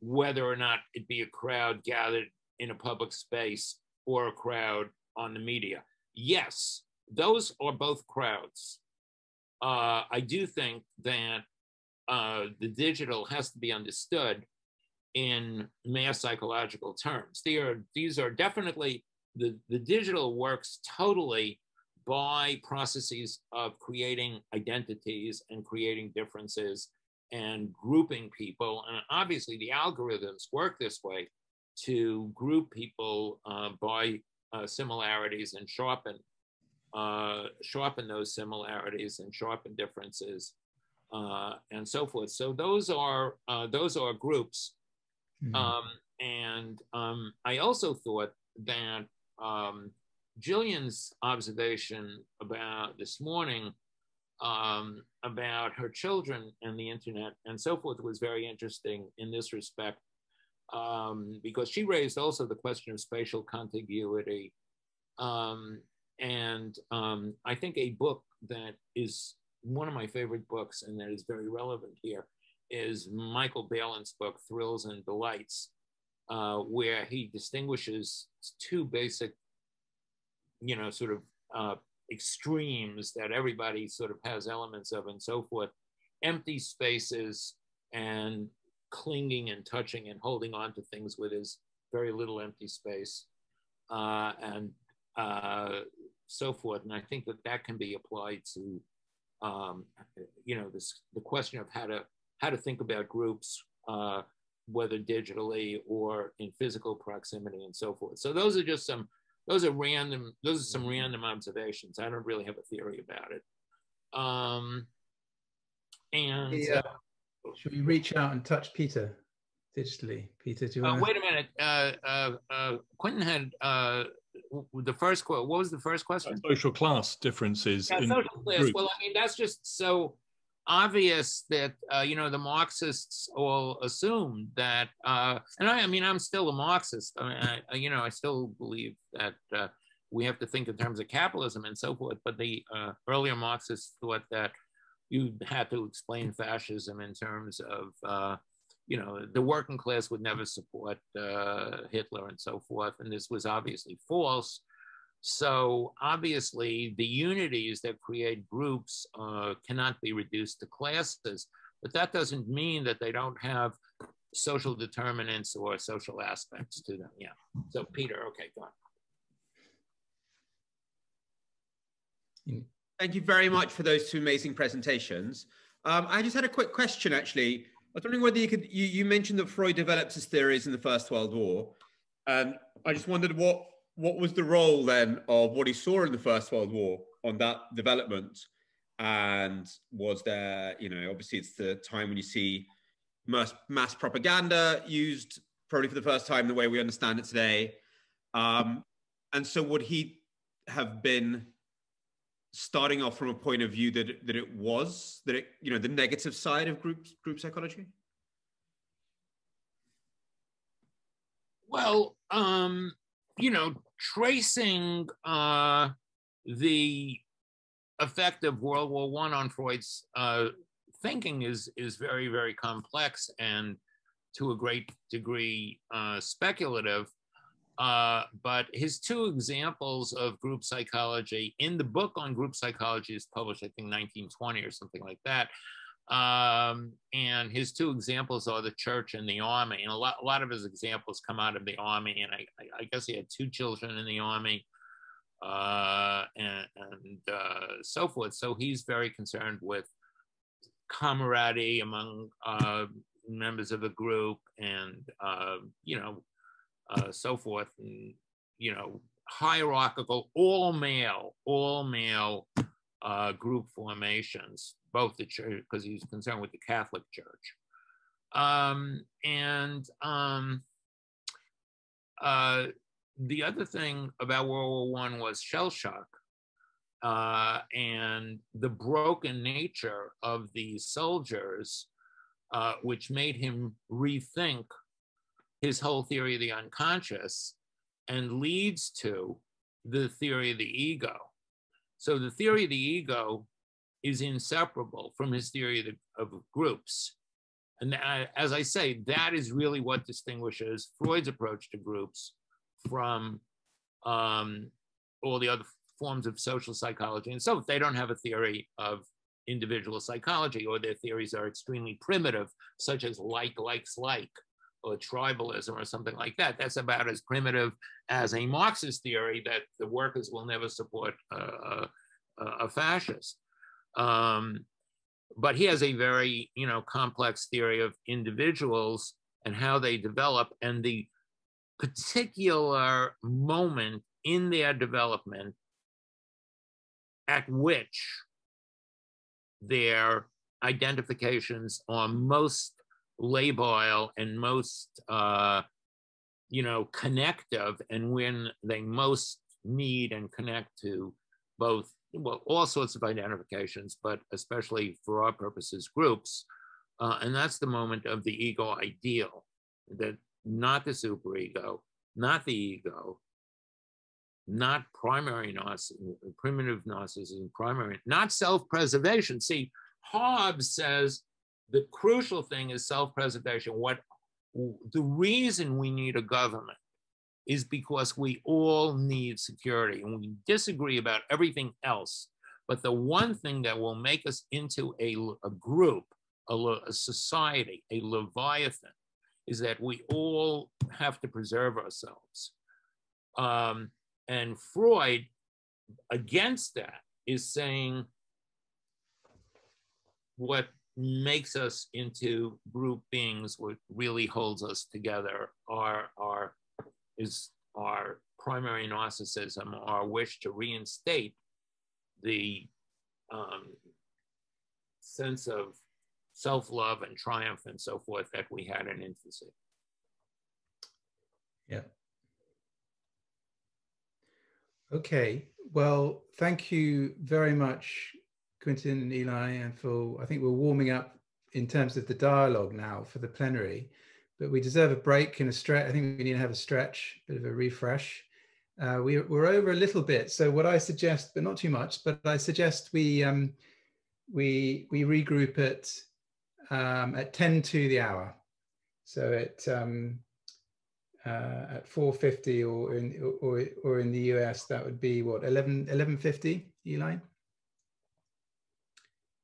whether or not it be a crowd gathered in a public space or a crowd on the media. Yes, those are both crowds. I do think that the digital has to be understood in mass psychological terms. These are definitely, the digital works totally by processes of creating identities and creating differences and grouping people. And obviously the algorithms work this way to group people by similarities and sharpen those similarities and sharpen differences and so forth. So those are groups. Mm-hmm. I also thought that Gillian's observation about this morning about her children and the internet and so forth was very interesting in this respect, because she raised also the question of spatial contiguity. I think a book that is one of my favorite books and that is very relevant here is Michael Balin's book, Thrills and Delights, where he distinguishes two basic, you know, sort of extremes that everybody sort of has elements of and so forth, empty spaces and clinging and touching and holding on to things with his very little empty space so forth. And I think that that can be applied to, you know, this, the question of how to think about groups, whether digitally or in physical proximity and so forth. So those are just some, those are some random observations. I don't really have a theory about it. Should we reach out and touch Peter digitally? Peter, do you want to... Wait a minute. Quinton had the first quote. What was the first question? Social class differences. Yeah, social class. Groups. Well, I mean, that's just so obvious that, you know, the Marxists all assumed that, I mean, I'm still a Marxist. I mean, you know, I still believe that we have to think in terms of capitalism and so forth. But the earlier Marxists thought that you had to explain fascism in terms of, you know, the working class would never support Hitler and so forth. And this was obviously false. So obviously the unities that create groups cannot be reduced to classes, but that doesn't mean that they don't have social determinants or social aspects to them. Yeah. So Peter, okay, go on. Thank you very much for those two amazing presentations. I just had a quick question, actually. I was wondering whether you could, you mentioned that Freud develops his theories in the First World War. I just wondered what was the role then of what he saw in the First World War on that development? And was there, you know, obviously it's the time when you see mass propaganda used probably for the first time the way we understand it today. And so would he have been starting off from a point of view that it, you know, the negative side of group psychology? Well, you know, tracing the effect of World War I on Freud's thinking is very, very complex and to a great degree speculative. But his two examples of group psychology in the book on group psychology is published, I think, 1920 or something like that. And his two examples are the church and the army. And a lot of his examples come out of the army. And I guess he had two children in the army and so forth. So he's very concerned with camaraderie among members of a group and, you know, so forth, and, you know, hierarchical, all male group formations, both the church, because he was concerned with the Catholic Church. The other thing about World War I was shell shock and the broken nature of the soldiers, which made him rethink his whole theory of the unconscious and leads to the theory of the ego. So the theory of the ego is inseparable from his theory of groups. And as I say, that is really what distinguishes Freud's approach to groups from all the other forms of social psychology. And so if they don't have a theory of individual psychology, or their theories are extremely primitive, such as like likes like, or tribalism or something like that, that's about as primitive as a Marxist theory that the workers will never support a fascist. But he has a very, complex theory of individuals and how they develop and the particular moment in their development at which their identifications are most labile and most, connective, and when they most need and connect to both, well, all sorts of identifications, but especially for our purposes, groups. And that's the moment of the ego ideal, that not the superego, not the ego, not primary narcissism, primitive narcissism, primary, not self-preservation. See, Hobbes says the crucial thing is self-preservation. The reason we need a government is because we all need security, and we disagree about everything else. But the one thing that will make us into a group, a society, a Leviathan, is that we all have to preserve ourselves. And Freud, against that, is saying what makes us into group beings, what really holds us together, is our primary narcissism, our wish to reinstate the sense of self-love and triumph and so forth that we had in infancy. Yeah. Okay, well, thank you very much, Quinton and Eli, and I think we're warming up in terms of the dialogue now for the plenary. But we deserve a break and a stretch. I think we need to have a stretch, a bit of a refresh. We're over a little bit. So what I suggest, but not too much, but I suggest we regroup at 10 to the hour. So at 4:50, or in the US, that would be what, 11:50, Eli?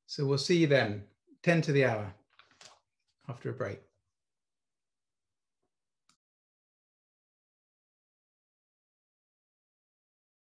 So we'll see you then, 10 to the hour after a break.